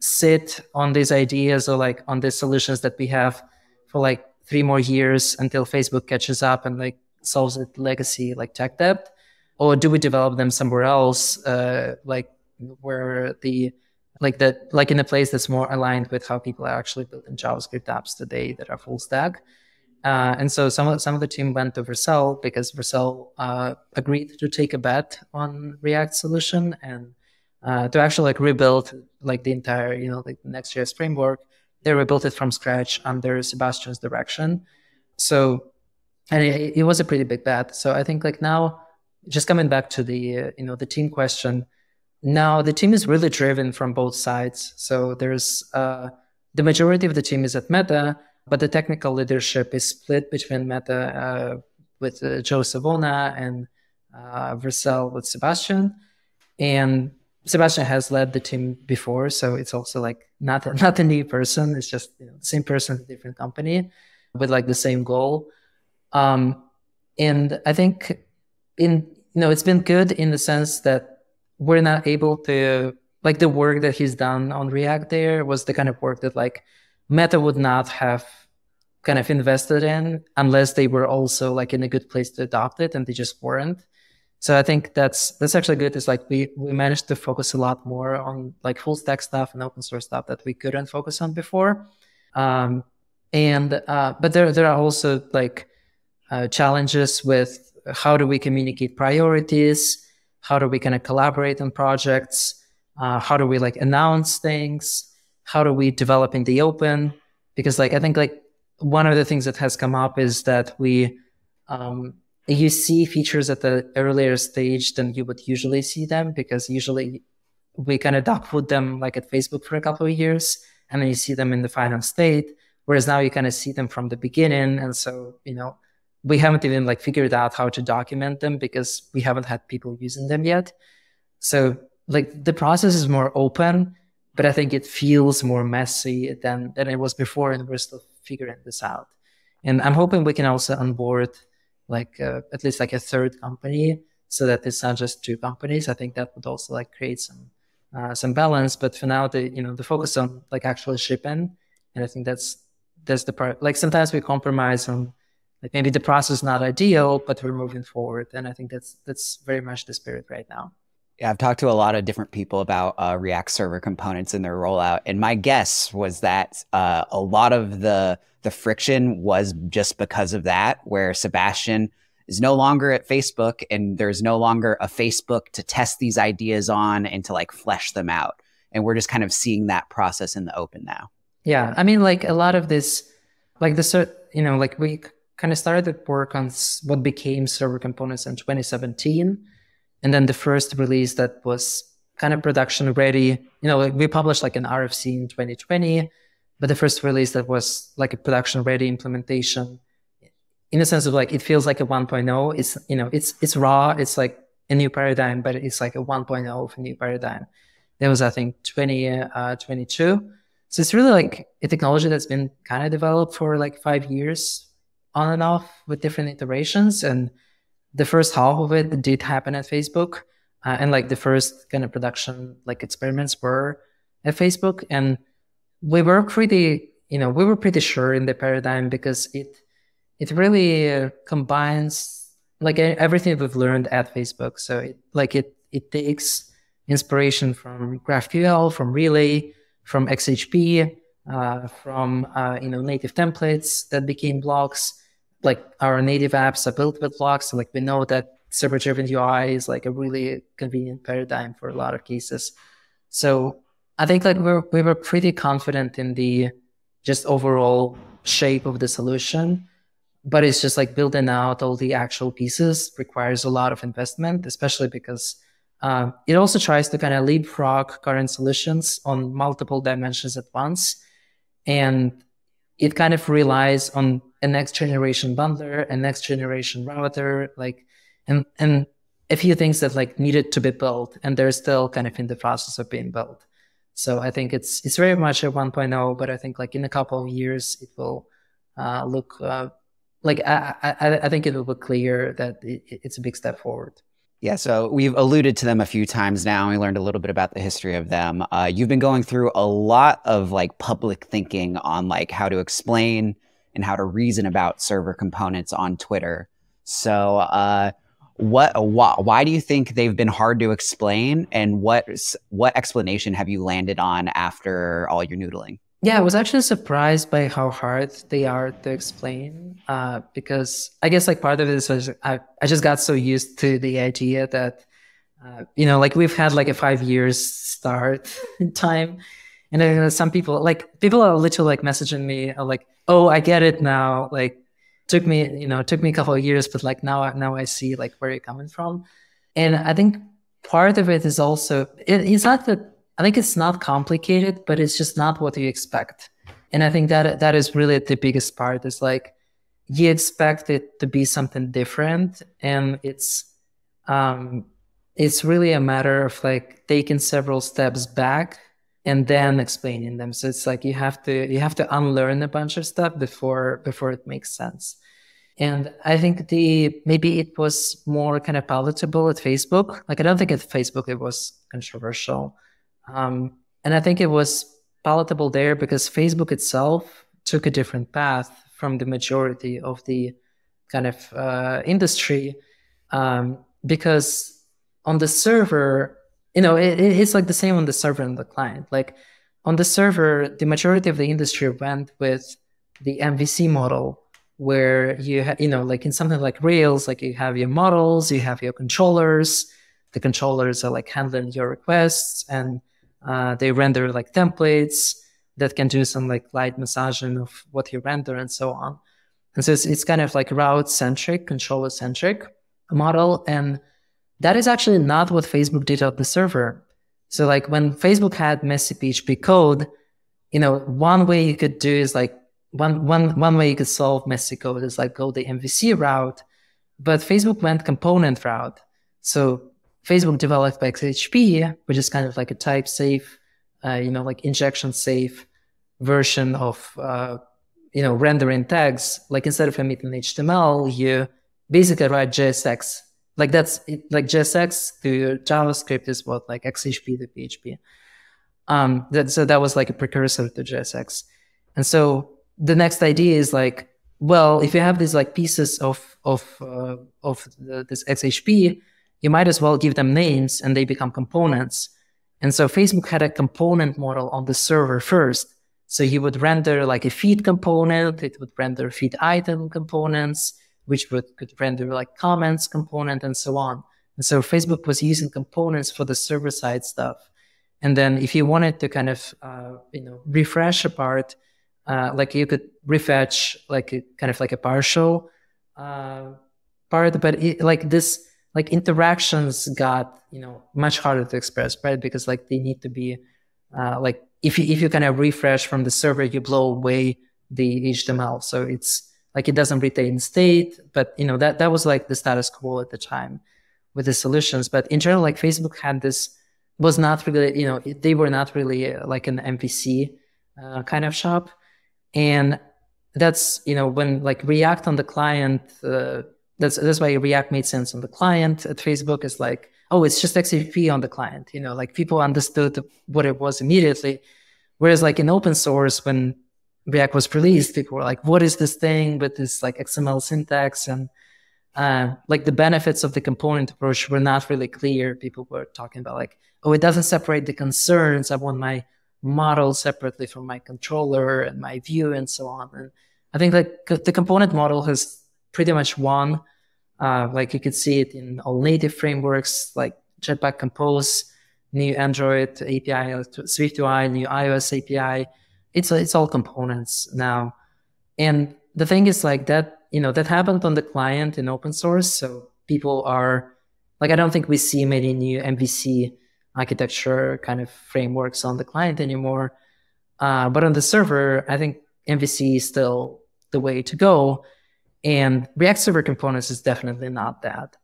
sit on these ideas or like on these solutions that we have for like three more years until Facebook catches up and like solves it legacy like tech debt, or do we develop them somewhere else, uh, like where the like that like in a place that's more aligned with how people are actually building JavaScript apps today that are full stack? Uh, and so some of some of the team went to Vercel because Vercel uh, agreed to take a bet on React solution and uh, to actually like rebuild like the entire you know like the Next.js framework. They rebuilt it from scratch under Sebastian's direction. So. And it, it was a pretty big bet. So I think like now, just coming back to the, uh, you know, the team question, now the team is really driven from both sides. So there's, uh, the majority of the team is at Meta, but the technical leadership is split between Meta uh, with uh, Joe Savona and uh, Vercel with Sebastian. And Sebastian has led the team before. So it's also like not, not a new person. It's just you know, the same person, different company with like the same goal. Um, and I think in, you know, it's been good in the sense that we're not able to, like the work that he's done on React there was the kind of work that like Meta would not have kind of invested in unless they were also like in a good place to adopt it, and they just weren't. So I think that's that's actually good. Is like we we managed to focus a lot more on like full stack stuff and open source stuff that we couldn't focus on before. Um, and uh, but there there are also like uh, challenges with how do we communicate priorities, how do we kind of collaborate on projects, uh, how do we like announce things, how do we develop in the open? Because like I think like one of the things that has come up is that we, um, you see features at the earlier stage than you would usually see them, because usually we kind of dog food them like at Facebook for a couple of years, and then you see them in the final state, whereas now you kind of see them from the beginning. And so, you know, we haven't even like figured out how to document them because we haven't had people using them yet. So like the process is more open, but I think it feels more messy than, than it was before, and we're still figuring this out. And I'm hoping we can also onboard like uh, at least like a third company, so that it's not just two companies. I think that would also like create some uh, some balance. But for now, the you know the focus on like actually shipping, and I think that's that's the part. Like sometimes we compromise on like maybe the process is not ideal, but we're moving forward, and I think that's that's very much the spirit right now. Yeah, I've talked to a lot of different people about uh, React Server components and their rollout, and my guess was that uh, a lot of the the friction was just because of that, where Sebastian is no longer at Facebook, and there's no longer a Facebook to test these ideas on and to like flesh them out, and we're just kind of seeing that process in the open now. Yeah, I mean, like a lot of this, like the you know, like we kind of started work on what became server components in twenty seventeen. And then the first release that was kind of production ready, you know, like we published like an R F C in twenty twenty, but the first release that was like a production ready implementation, in the sense of like, it feels like a one point oh, it's, you know, it's, it's raw, it's like a new paradigm, but it's like a one point oh of a new paradigm. That was, I think, twenty twenty-two. So it's really like a technology that's been kind of developed for like five years on and off with different iterations. And the first half of it did happen at Facebook, uh, and like the first kind of production like experiments were at Facebook, and we were pretty, you know, we were pretty sure in the paradigm, because it it really uh, combines like everything we've learned at Facebook. So it like it it takes inspiration from GraphQL, from Relay, from X H P, uh, from uh, you know native templates that became Blocks. Like our native apps are built with Blocks. So like we know that server-driven U I is like a really convenient paradigm for a lot of cases. So I think like we're, we were pretty confident in the just overall shape of the solution, but it's just like building out all the actual pieces requires a lot of investment, especially because uh, it also tries to kind of leapfrog current solutions on multiple dimensions at once. And it kind of relies on a next generation bundler, a next generation router, like, and, and a few things that like needed to be built, and they're still kind of in the process of being built. So I think it's, it's very much a one point oh, but I think like in a couple of years, it will uh, look uh, like, I, I, I think it will be clear that it, it's a big step forward. Yeah, so we've alluded to them a few times now. We learned a little bit about the history of them. Uh, you've been going through a lot of like public thinking on like how to explain and how to reason about server components on Twitter. So uh, what, why, why do you think they've been hard to explain? And what, what explanation have you landed on after all your noodling? Yeah, I was actually surprised by how hard they are to explain, uh, because I guess like part of this was I, I just got so used to the idea that, uh, you know, like we've had like a five years start in time. And I know some people, like people are literally like messaging me like, oh, I get it now. Like took me, you know, took me a couple of years, but like now, now I see like where you're coming from. And I think part of it is also, it, it's not that, I think it's not complicated, but it's just not what you expect. And I think that that is really the biggest part, is like you expect it to be something different. And it's um, it's really a matter of like taking several steps back and then explaining them. So it's like you have to you have to unlearn a bunch of stuff before before it makes sense. And I think the maybe it was more kind of palatable at Facebook. Like I don't think at Facebook it was controversial. Um, and I think it was palatable there because Facebook itself took a different path from the majority of the kind of uh, industry, um, because on the server, you know, it, it's like the same on the server and the client. Like on the server, the majority of the industry went with the M V C model, where you ha you know, like in something like Rails, like you have your models, you have your controllers. The controllers are like handling your requests, and uh, they render like templates that can do some like light massaging of what you render and so on. And so it's, it's kind of like route-centric, controller-centric model. And that is actually not what Facebook did on the server. So like when Facebook had messy P H P code, you know, one way you could do is like, one, one, one way you could solve messy code is like go the M V C route, but Facebook went component route. So Facebook developed by X H P, which is kind of like a type safe, uh, you know, like injection safe version of, uh, you know, rendering tags. Like instead of emitting H T M L, you basically write J S X. Like that's it, like J S X to JavaScript is what like X H P to P H P. Um, that, so that was like a precursor to J S X. And so the next idea is like, well, if you have these like pieces of of uh, of the, this X H P, you might as well give them names and they become components. And so Facebook had a component model on the server first. So you would render like a feed component, it would render feed item components, which would could render like comments component and so on. And so Facebook was using components for the server side stuff. And then if you wanted to kind of, uh, you know, refresh a part, uh, like you could refetch like a, kind of like a partial uh, part, but it, like this, like interactions got, you know, much harder to express, right? Because like they need to be uh, like, if you, if you kind of refresh from the server, you blow away the H T M L. So it's like, it doesn't retain state, but you know, that, that was like the status quo at the time with the solutions. But in general, like Facebook had this, was not really, you know, they were not really like an M V C uh, kind of shop. And that's, you know, when like React on the client, uh, that's, that's why React made sense on the client at Facebook is like, oh, it's just X H P on the client, you know, like people understood what it was immediately. Whereas like in open source, when React was released, people were like, what is this thing with this like X M L syntax? And uh, like the benefits of the component approach were not really clear. People were talking about like, oh, it doesn't separate the concerns. I want my model separately from my controller and my view and so on. And I think like the component model has pretty much won. Uh, like you could see it in all native frameworks, like Jetpack Compose, new Android A P I, SwiftUI, new iOS A P I. It's it's all components now. And the thing is like that, you know, that happened on the client in open source. So people are like, I don't think we see many new M V C architecture kind of frameworks on the client anymore. Uh, but on the server, I think M V C is still the way to go. And React Server Components is definitely not that,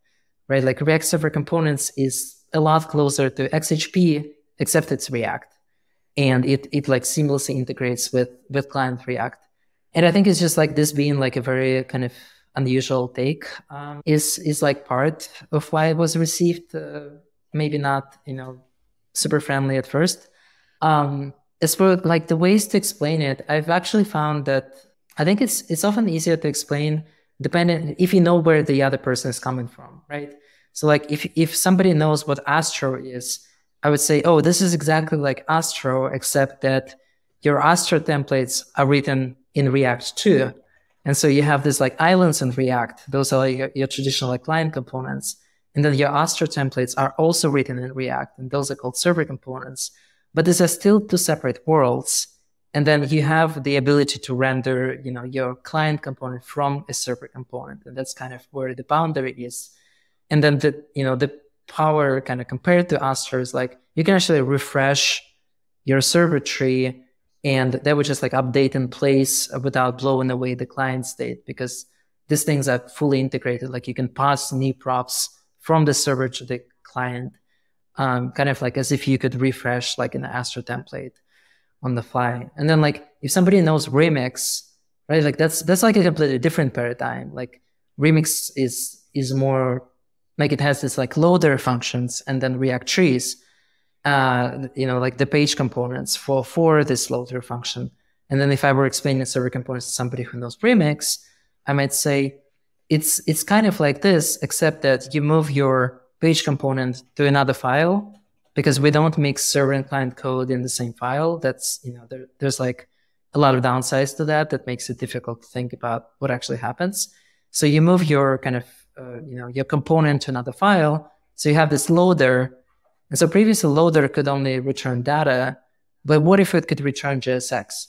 right? Like React Server Components is a lot closer to X H P, except it's React. And it, it like seamlessly integrates with, with client React. And I think it's just like this being like a very kind of unusual take um, is, is like part of why it was received. Uh, maybe not, you know, super friendly at first. Um, as for like the ways to explain it, I've actually found that I think it's it's often easier to explain depending if you know where the other person is coming from, right? So like if if somebody knows what Astro is, I would say, oh, this is exactly like Astro, except that your Astro templates are written in React too. And so you have this like islands in React. Those are like your, your traditional like client components. And then your Astro templates are also written in React, and those are called server components. But these are still two separate worlds. And then you have the ability to render, you know, your client component from a server component. And that's kind of where the boundary is. And then the, you know, the power kind of compared to Astro is like, you can actually refresh your server tree and that would just like update in place without blowing away the client state because these things are fully integrated. Like you can pass new props from the server to the client, um, kind of like as if you could refresh like an Astro template on the fly. And then like, if somebody knows Remix, right? Like that's, that's like a completely different paradigm. Like Remix is, is more like it has this like loader functions and then React trees, uh, you know, like the page components for, for this loader function. And then if I were explaining server components to somebody who knows Remix, I might say, it's it's kind of like this, except that you move your page component to another file, because we don't mix server and client code in the same file. That's, you know, there, there's like a lot of downsides to that that makes it difficult to think about what actually happens. So you move your kind of, uh, you know, your component to another file. So you have this loader. And so previously loader could only return data, but what if it could return J S X?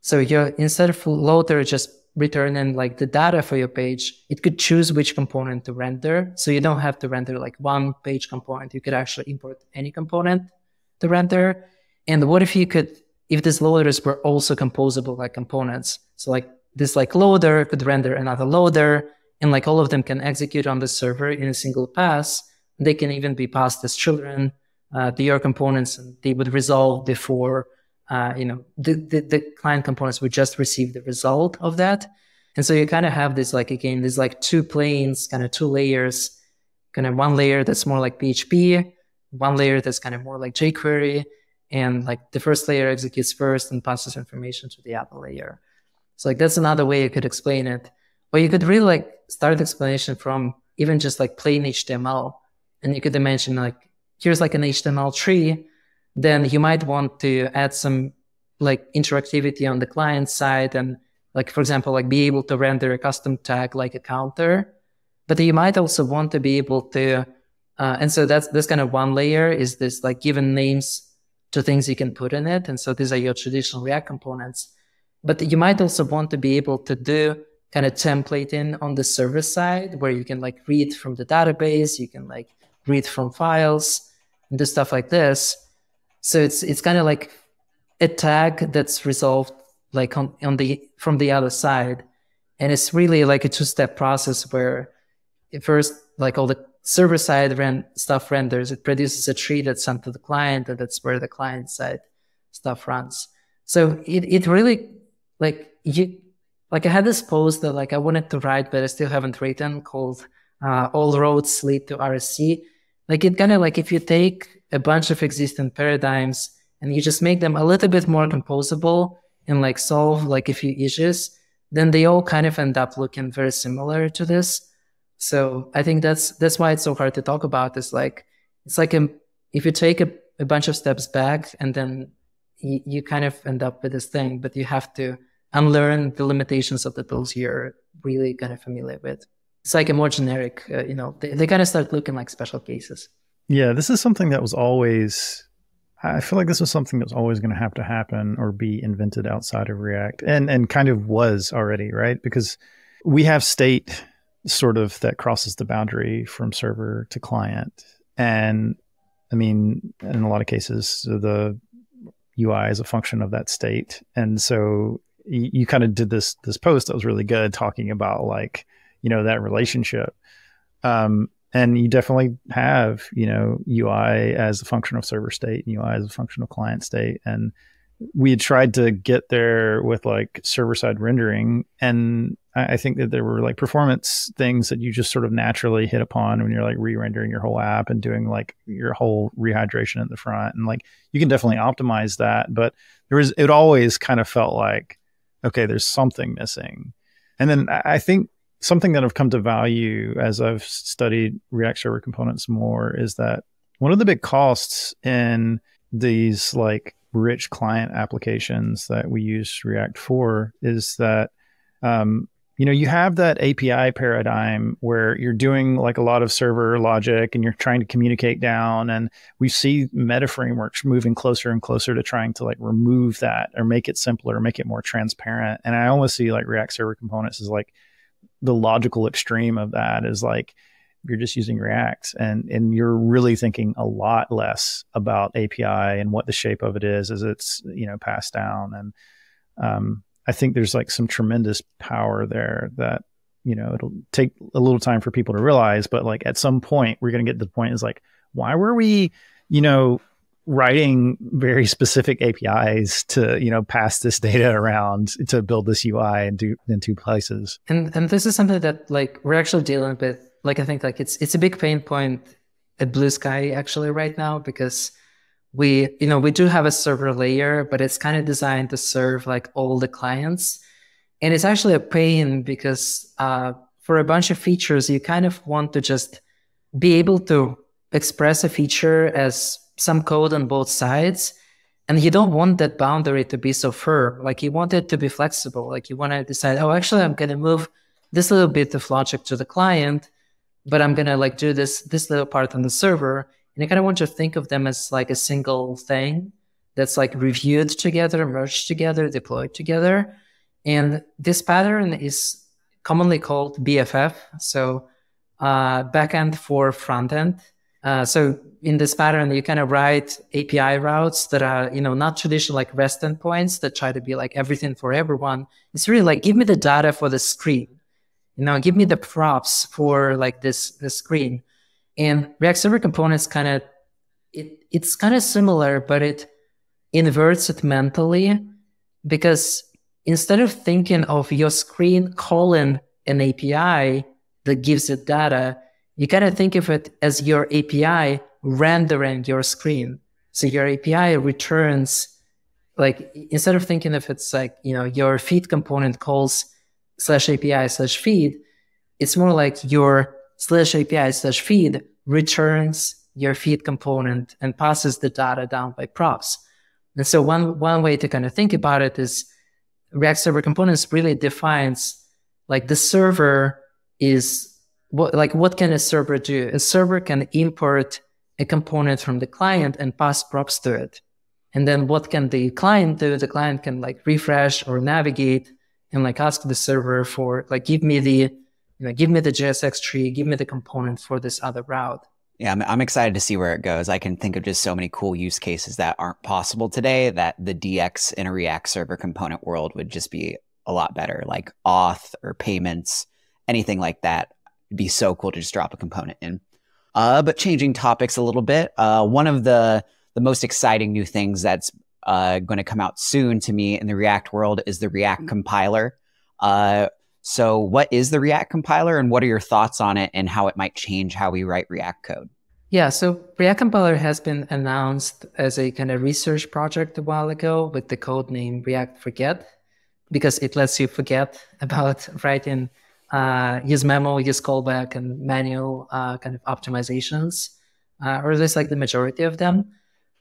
So you're, instead of loader just returning like the data for your page, it could choose which component to render. So you don't have to render like one page component. You could actually import any component to render. And what if you could, if these loaders were also composable like components? So like this like loader could render another loader, and like all of them can execute on the server in a single pass. They can even be passed as children uh, to your components, and they would resolve before, uh, you know, the, the, the client components would just receive the result of that. And so you kind of have this, like, again, there's like two planes, kind of two layers, kind of one layer that's more like P H P, one layer that's kind of more like jQuery, and like the first layer executes first and passes information to the other layer. So like that's another way you could explain it. But you could really like start explanation from even just like plain H T M L. And you could imagine like, here's like an H T M L tree, then you might want to add some like interactivity on the client side and like, for example, like be able to render a custom tag like a counter, but you might also want to be able to, uh, and so that's this kind of one layer is this like given names to things you can put in it. And so these are your traditional React components, but you might also want to be able to do kind of templating on the server side where you can like read from the database, you can like read from files and do stuff like this. So it's it's kind of like a tag that's resolved like on, on the from the other side. And it's really like a two-step process where it first like all the server side ran stuff renders, it produces a tree that's sent to the client, and that's where the client side stuff runs. So it it really like you like I had this post that like I wanted to write but I still haven't written called uh, All Roads Lead to R S C. Like it kind of like if you take a bunch of existing paradigms and you just make them a little bit more composable and like solve like a few issues, then they all kind of end up looking very similar to this. So I think that's that's why it's so hard to talk about is like, it's like a, if you take a, a bunch of steps back and then you, you kind of end up with this thing, but you have to unlearn the limitations of the tools you're really kind of familiar with. It's like a more generic, uh, you know, they, they kind of start looking like special cases. Yeah, this is something that was always, I feel like this was something that was always going to have to happen or be invented outside of React and, and kind of was already, right? Because we have state sort of that crosses the boundary from server to client. And I mean, in a lot of cases, the U I is a function of that state. And so you, you kind of did this, this post that was really good talking about like, you know, that relationship. Um, and you definitely have, you know, U I as a function of server state and U I as a function of client state. And we had tried to get there with like server-side rendering. And I think that there were like performance things that you just sort of naturally hit upon when you're like re-rendering your whole app and doing like your whole rehydration at the front. And like, you can definitely optimize that, but there was, it always kind of felt like, okay, there's something missing. And then I think, something that I've come to value as I've studied React server components more is that one of the big costs in these like rich client applications that we use React for is that, um, you know, you have that A P I paradigm where you're doing like a lot of server logic and you're trying to communicate down. And we see meta frameworks moving closer and closer to trying to like remove that or make it simpler, make it more transparent. And I almost see like React server components as like, the logical extreme of that is like, you're just using React and, and you're really thinking a lot less about A P I and what the shape of it is as it's, you know, passed down. And um, I think there's like some tremendous power there that, you know, it'll take a little time for people to realize, but like at some point we're going to get to the point is like, why were we, you know, writing very specific A P Is to, you know, pass this data around to build this U I and do in two places. And and this is something that like we're actually dealing with. Like I think like it's it's a big pain point at Bluesky actually right now because we, you know, we do have a server layer, but it's kind of designed to serve like all the clients. And it's actually a pain because uh, for a bunch of features, you kind of want to just be able to express a feature as some code on both sides. And you don't want that boundary to be so firm. Like you want it to be flexible. Like you want to decide, oh, actually, I'm going to move this little bit of logic to the client, but I'm going to like do this, this little part on the server. And I kind of want to think of them as like a single thing that's like reviewed together, merged together, deployed together. And this pattern is commonly called B F F. So uh, backend for frontend. Uh, so in this pattern, you kind of write A P I routes that are, you know, not traditional like REST endpoints that try to be like everything for everyone. It's really like, give me the data for the screen, you know, give me the props for like this, this screen. And React Server Components kind of, it it's kind of similar, but it inverts it mentally because instead of thinking of your screen calling an A P I that gives it data, you kind of think of it as your A P I rendering your screen. So your A P I returns, like, instead of thinking if it's like, you know, your feed component calls slash API slash feed, it's more like your slash API slash feed returns your feed component and passes the data down by props. And so one, one way to kind of think about it is React Server Components really defines, like, the server is... What, like what can a server do? A server can import a component from the client and pass props to it. And then what can the client do? The client can like refresh or navigate and like ask the server for like, give me the, you know, give me the J S X tree, give me the component for this other route. Yeah, I'm, I'm excited to see where it goes. I can think of just so many cool use cases that aren't possible today that the D X in a React Server Component world would just be a lot better, like auth or payments, anything like that. It'd be so cool to just drop a component in. Uh, but changing topics a little bit, uh, one of the, the most exciting new things that's uh, going to come out soon to me in the React world is the React compiler. Uh, so what is the React compiler and what are your thoughts on it and how it might change how we write React code? Yeah, so React compiler has been announced as a kind of research project a while ago with the code name React Forget, because it lets you forget about writing Uh, use memo, use callback, and manual uh, kind of optimizations, uh, or at least like the majority of them.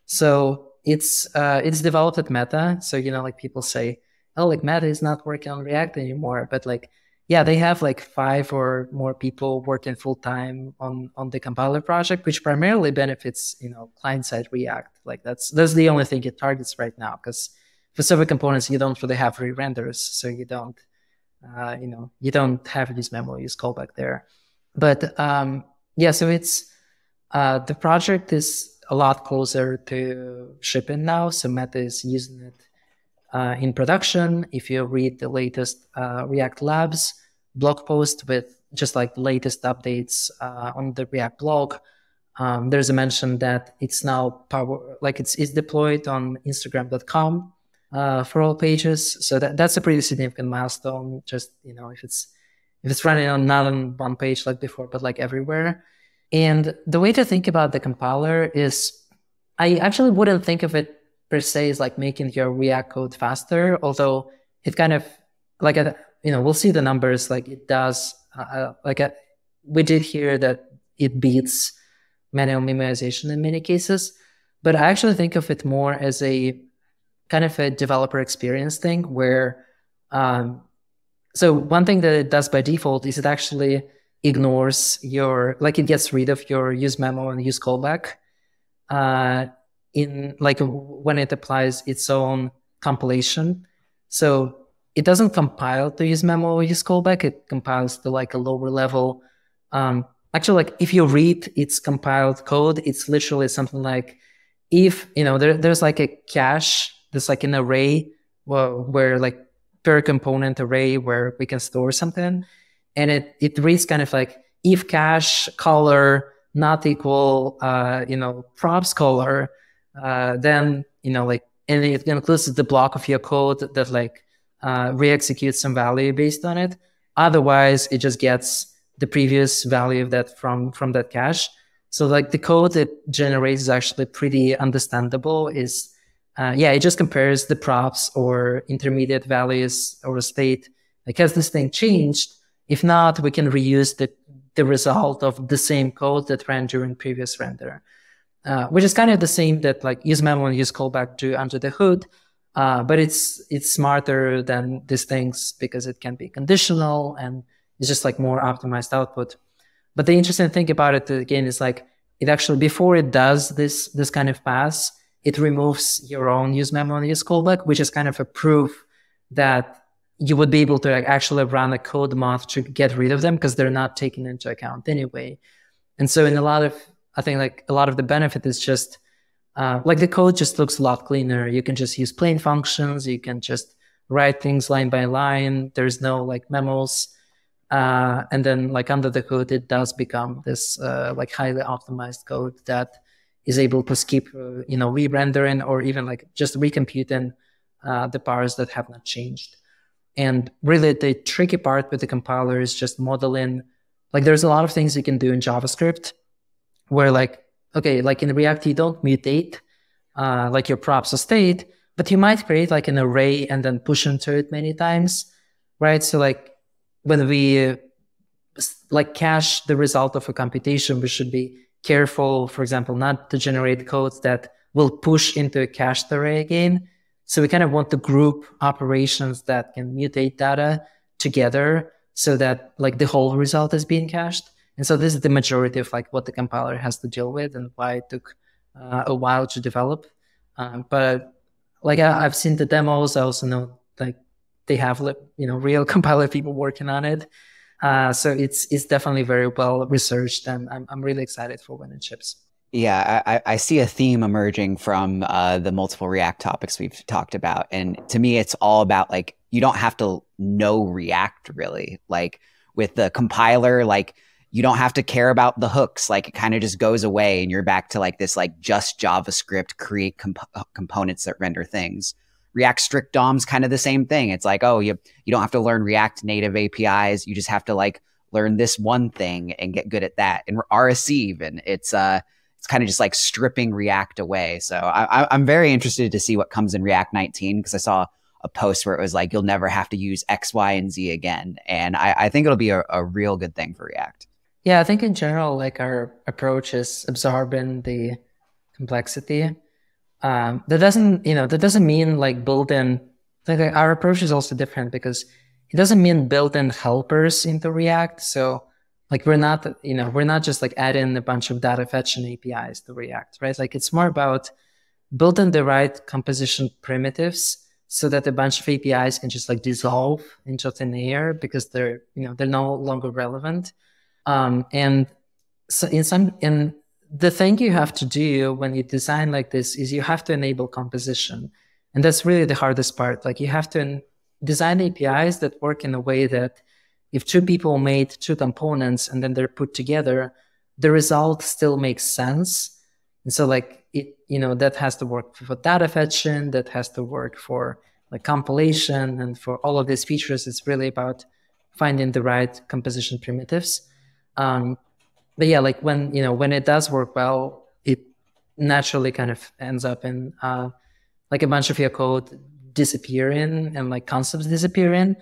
So it's uh, it's developed at Meta. So, you know, like people say, oh, like Meta is not working on React anymore. But like, yeah, they have like five or more people working full time on, on the compiler project, which primarily benefits, you know, client-side React. Like that's, that's the only thing it targets right now, because for server components, you don't really have re-renders, so you don't. Uh, you know, you don't have this memo, use callback there. But um, yeah, so it's, uh, the project is a lot closer to shipping now. So Meta is using it uh, in production. If you read the latest uh, React Labs blog post with just like the latest updates uh, on the React blog, um, there's a mention that it's now power, like it's, it's deployed on Instagram dot com. Uh, for all pages, so that, that's a pretty significant milestone. Just, you know, if it's if it's running on not on one page like before, but like everywhere. And the way to think about the compiler is, I actually wouldn't think of it per se as like making your React code faster. Although it kind of like a, you know, we'll see the numbers. Like it does, uh, like a, we did hear that it beats manual memoization in many cases. But I actually think of it more as a kind of a developer experience thing where, um, so one thing that it does by default is it actually ignores your, like it gets rid of your use memo and use callback uh, in like when it applies its own compilation. So it doesn't compile to use memo or use callback, it compiles to like a lower level. Um, actually, like if you read its compiled code, it's literally something like, if, you know, there, there's like a cache, there's like an array where, where like per component array where we can store something. And it, it reads kind of like if cache color not equal, uh, you know, props color, uh, then, you know, like, and it includes the block of your code that like uh, re-executes some value based on it. Otherwise, it just gets the previous value of that from, from that cache. So like the code it generates is actually pretty understandable. Is uh, yeah, it just compares the props or intermediate values or state. Like, has this thing changed? If not, we can reuse the the result of the same code that ran during previous render, uh, which is kind of the same that like use memo and use callback to under the hood. Uh, but it's it's smarter than these things because it can be conditional and it's just like more optimized output. But the interesting thing about it again is like it actually before it does this this kind of pass, it removes your own use memo and use callback, which is kind of a proof that you would be able to like, actually run a code mod to get rid of them because they're not taken into account anyway. And so in a lot of, I think like a lot of the benefit is just uh, like the code just looks a lot cleaner. You can just use plain functions. You can just write things line by line. There's no like memos. Uh, and then like under the hood, it does become this uh, like highly optimized code that is able to skip, uh, you know, re-rendering or even like just recomputing uh, the parts that have not changed. And really the tricky part with the compiler is just modeling. Like there's a lot of things you can do in JavaScript where like, okay, like in React, you don't mutate uh, like your props or state, but you might create like an array and then push into it many times, right? So like when we uh, like cache the result of a computation, we should be careful, for example, not to generate codes that will push into a cached array again. So we kind of want to group operations that can mutate data together so that like the whole result is being cached. And so this is the majority of like what the compiler has to deal with and why it took uh, a while to develop. Um, but like I, I've seen the demos. I also know like they have, you know, real compiler people working on it. Uh, so it's it's definitely very well researched and I'm, I'm really excited for when it ships. Yeah, I, I see a theme emerging from uh, the multiple React topics we've talked about. And to me, it's all about like, you don't have to know React really. Like with the compiler, like you don't have to care about the hooks. Like it kind of just goes away and you're back to like this like just JavaScript, create comp components that render things. React Strict D O M's kind of the same thing. It's like, oh, you, you don't have to learn React Native A P Is. You just have to like learn this one thing and get good at that. And R S C even, it's... uh. It's kind of just like stripping React away. So I, I'm very interested to see what comes in React nineteen because I saw a post where it was like, you'll never have to use X, Y, and Z again. And I, I think it'll be a, a real good thing for React. Yeah, I think in general, like our approach is absorbing the complexity. Um, that doesn't, you know, that doesn't mean like building, like our approach is also different because it doesn't mean building helpers into React. So like we're not, you know, we're not just like adding a bunch of data fetch and A P Is to React, right? Like it's more about building the right composition primitives so that a bunch of A P Is can just like dissolve into thin air because they're, you know, they're no longer relevant. Um, and so in some, in the thing you have to do when you design like this is you have to enable composition. And that's really the hardest part. Like you have to design A P Is that work in a way that if two people made two components and then they're put together, the result still makes sense. And so like it, you know, that has to work for data fetching, that has to work for like compilation and for all of these features. It's really about finding the right composition primitives. Um, but yeah, like when, you know, when it does work well, it naturally kind of ends up in uh, like a bunch of your code disappearing and like concepts disappearing.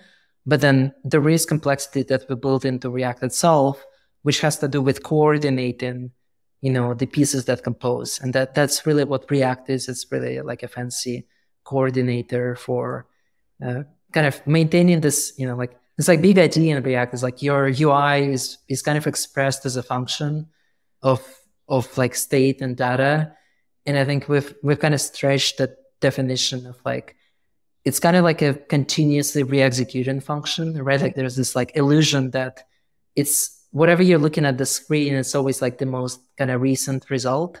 But then there is complexity that we build into React itself, which has to do with coordinating, you know, the pieces that compose. And that that's really what React is. It's really like a fancy coordinator for uh, kind of maintaining this, you know, like it's like big idea in React is like your U I is is kind of expressed as a function of of like state and data. And I think we've we've kind of stretched that definition of like it's kind of like a continuously re-executing function, right? Like there's this like illusion that it's whatever you're looking at the screen, it's always like the most kind of recent result.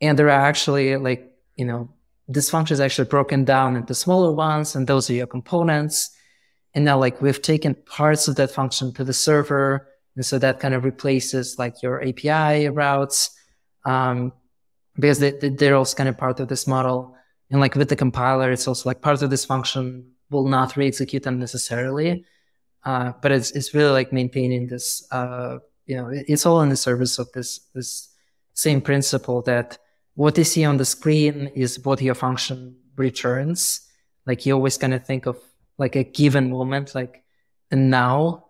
And there are actually like, you know, this function is actually broken down into smaller ones and those are your components. And now like we've taken parts of that function to the server. And so that kind of replaces like your A P I routes um, because they, they're also kind of part of this model. And like with the compiler, it's also like part of this function will not re-execute unnecessarily, uh, but it's it's really like maintaining this, uh, you know, it's all in the service of this this same principle that what you see on the screen is what your function returns. Like you always kind of think of like a given moment, like a now.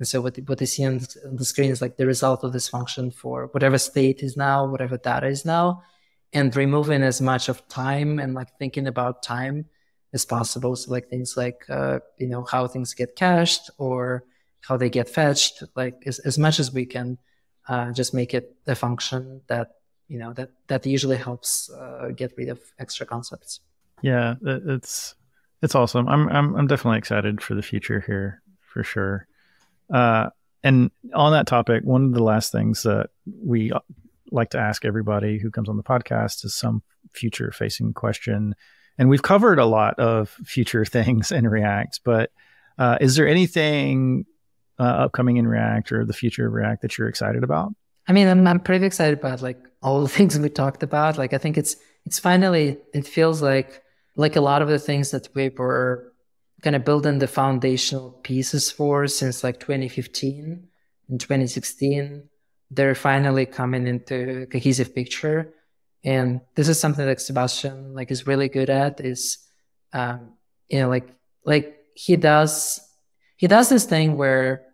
And so what, what you see on the screen is like the result of this function for whatever state is now, whatever data is now, and removing as much of time and like thinking about time as possible. So like things like, uh, you know, how things get cached or how they get fetched, like as, as much as we can, uh, just make it a function that, you know, that, that usually helps uh, get rid of extra concepts. Yeah, it's, it's awesome. I'm, I'm, I'm definitely excited for the future here for sure. Uh, and on that topic, one of the last things that we like to ask everybody who comes on the podcast is some future facing question. And we've covered a lot of future things in React, but uh, is there anything uh, upcoming in React or the future of React that you're excited about? I mean, I'm, I'm pretty excited about like all the things we talked about. Like, I think it's, it's finally, it feels like, like a lot of the things that we were kind of building the foundational pieces for since like twenty fifteen and twenty sixteen, they're finally coming into a cohesive picture. And this is something that Sebastian like is really good at is, um, you know, like, like he does, he does this thing where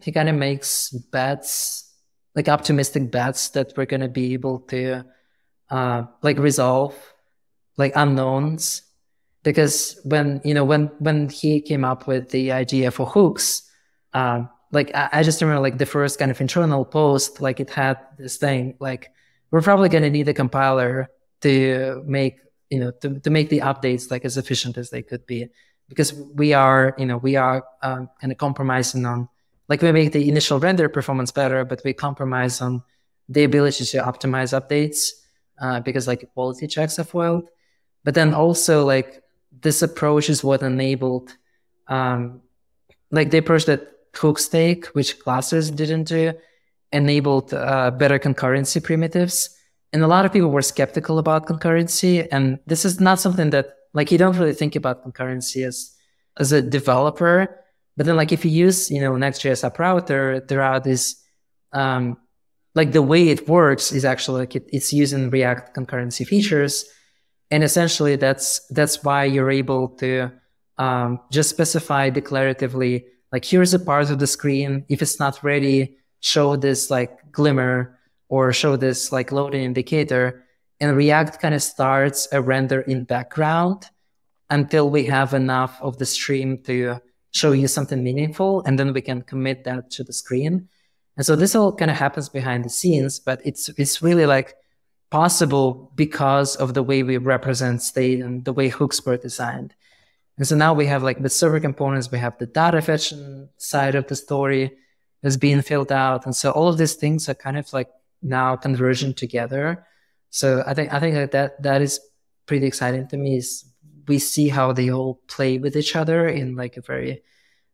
he kind of makes bets, like optimistic bets that we're going to be able to, uh, like resolve like unknowns. Because when, you know, when, when he came up with the idea for hooks, uh, like I, I just remember like the first kind of internal post, like it had this thing, like, we're probably going to need a compiler to make, you know, to, to make the updates like as efficient as they could be, because we are, you know, we are um, kind of compromising on, like we make the initial render performance better, but we compromise on the ability to optimize updates uh, because like quality checks are foiled. But then also like this approach is what enabled, um, like the approach that hooks take, which classes didn't do, enabled uh, better concurrency primitives. And a lot of people were skeptical about concurrency. And this is not something that, like, you don't really think about concurrency as, as a developer. But then, like, if you use, you know, Next.js app router, there are these, um, like, the way it works is actually, like, it, it's using React concurrency features. And essentially, that's, that's why you're able to um, just specify declaratively, like, here's a part of the screen. If it's not ready, show this like glimmer or show this like loading indicator, and React kind of starts a render in background until we have enough of the stream to show you something meaningful. And then we can commit that to the screen. And so this all kind of happens behind the scenes, but it's, it's really like possible because of the way we represent state and the way hooks were designed. And so now we have like the server components, we have the data fetching side of the story is being filled out. And so all of these things are kind of like now converging together. So I think I think that that, that is pretty exciting to me, is we see how they all play with each other in like a very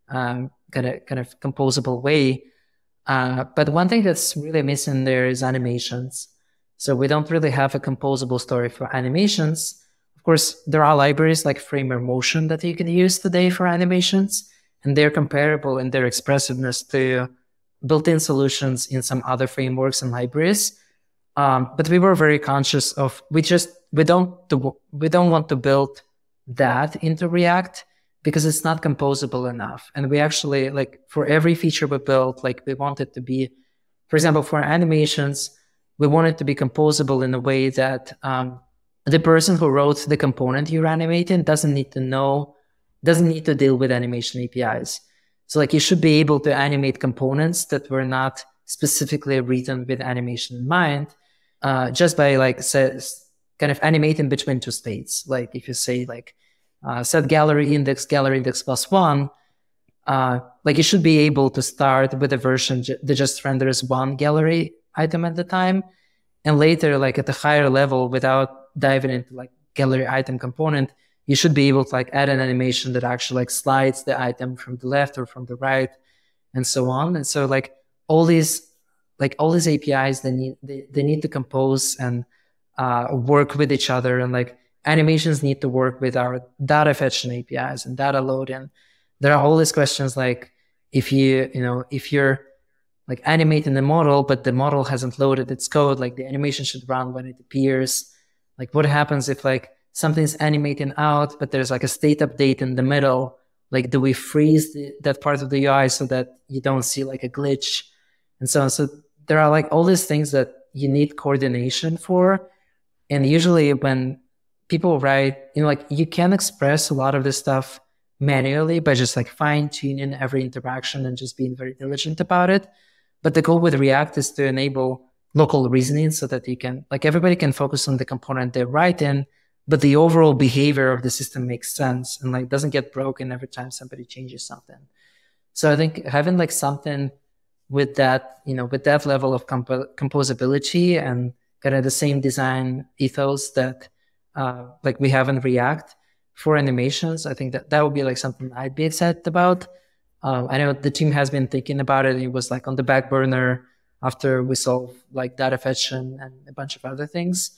um, kind of kind of composable way. Uh, but one thing that's really missing there is animations. So we don't really have a composable story for animations. Of course, there are libraries like Framer Motion that you can use today for animations, and they're comparable in their expressiveness to built-in solutions in some other frameworks and libraries. Um, but we were very conscious of, we just, we don't, we don't want to build that into React because it's not composable enough. And we actually, like for every feature we built, like we want it to be, for example, for animations, we want it to be composable in a way that um, the person who wrote the component you're animating doesn't need to know doesn't need to deal with animation A P Is. So like you should be able to animate components that were not specifically written with animation in mind, uh, just by like says, kind of animating between two states. Like if you say like uh, set gallery index, gallery index plus one, uh, like you should be able to start with a version that just renders one gallery item at the time. And later, like at the higher level, without diving into like gallery item component, you should be able to like add an animation that actually like slides the item from the left or from the right and so on. And so like all these, like all these A P Is, they need, they, they need to compose and uh, work with each other. And like animations need to work with our data fetching A P Is and data loading. There are all these questions like if you, you know, if you're like animating the model, but the model hasn't loaded its code. Like the animation should run when it appears. Like what happens if like something's animating out, but there's like a state update in the middle? Like, do we freeze the, that part of the U I so that you don't see like a glitch and so on? So there are like all these things that you need coordination for. And usually when people write, you know, like you can express a lot of this stuff manually by just like fine tuning every interaction and just being very diligent about it. But the goal with React is to enable local reasoning so that you can, like everybody can focus on the component they're writing, but the overall behavior of the system makes sense and like doesn't get broken every time somebody changes something. So I think having like something with that, you know, with that level of comp composability and kind of the same design ethos that uh, like we have in React for animations, I think that that would be like something I'd be excited about. Uh, I know the team has been thinking about it. It was like on the back burner after we solved like data fetching and a bunch of other things.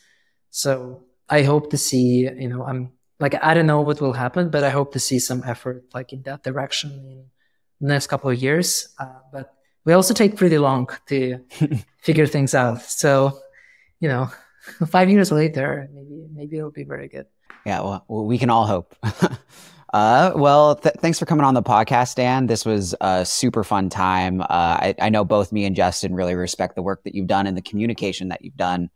So I hope to see, you know, I'm like, I don't know what will happen, but I hope to see some effort like in that direction in the next couple of years. Uh, but we also take pretty long to figure things out. So, you know, five years later, maybe, maybe it'll be very good. Yeah, well, we can all hope. Uh, well, th thanks for coming on the podcast, Dan. This was a super fun time. Uh, I, I know both me and Justin really respect the work that you've done and the communication that you've done.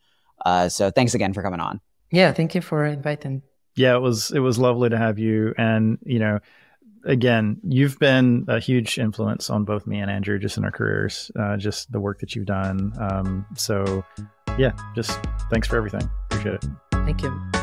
Uh, so thanks again for coming on. Yeah, thank you for inviting. Yeah, it was it was lovely to have you. And, you know, again, you've been a huge influence on both me and Andrew just in our careers, uh, just the work that you've done. Um, so, yeah, just thanks for everything. Appreciate it. Thank you.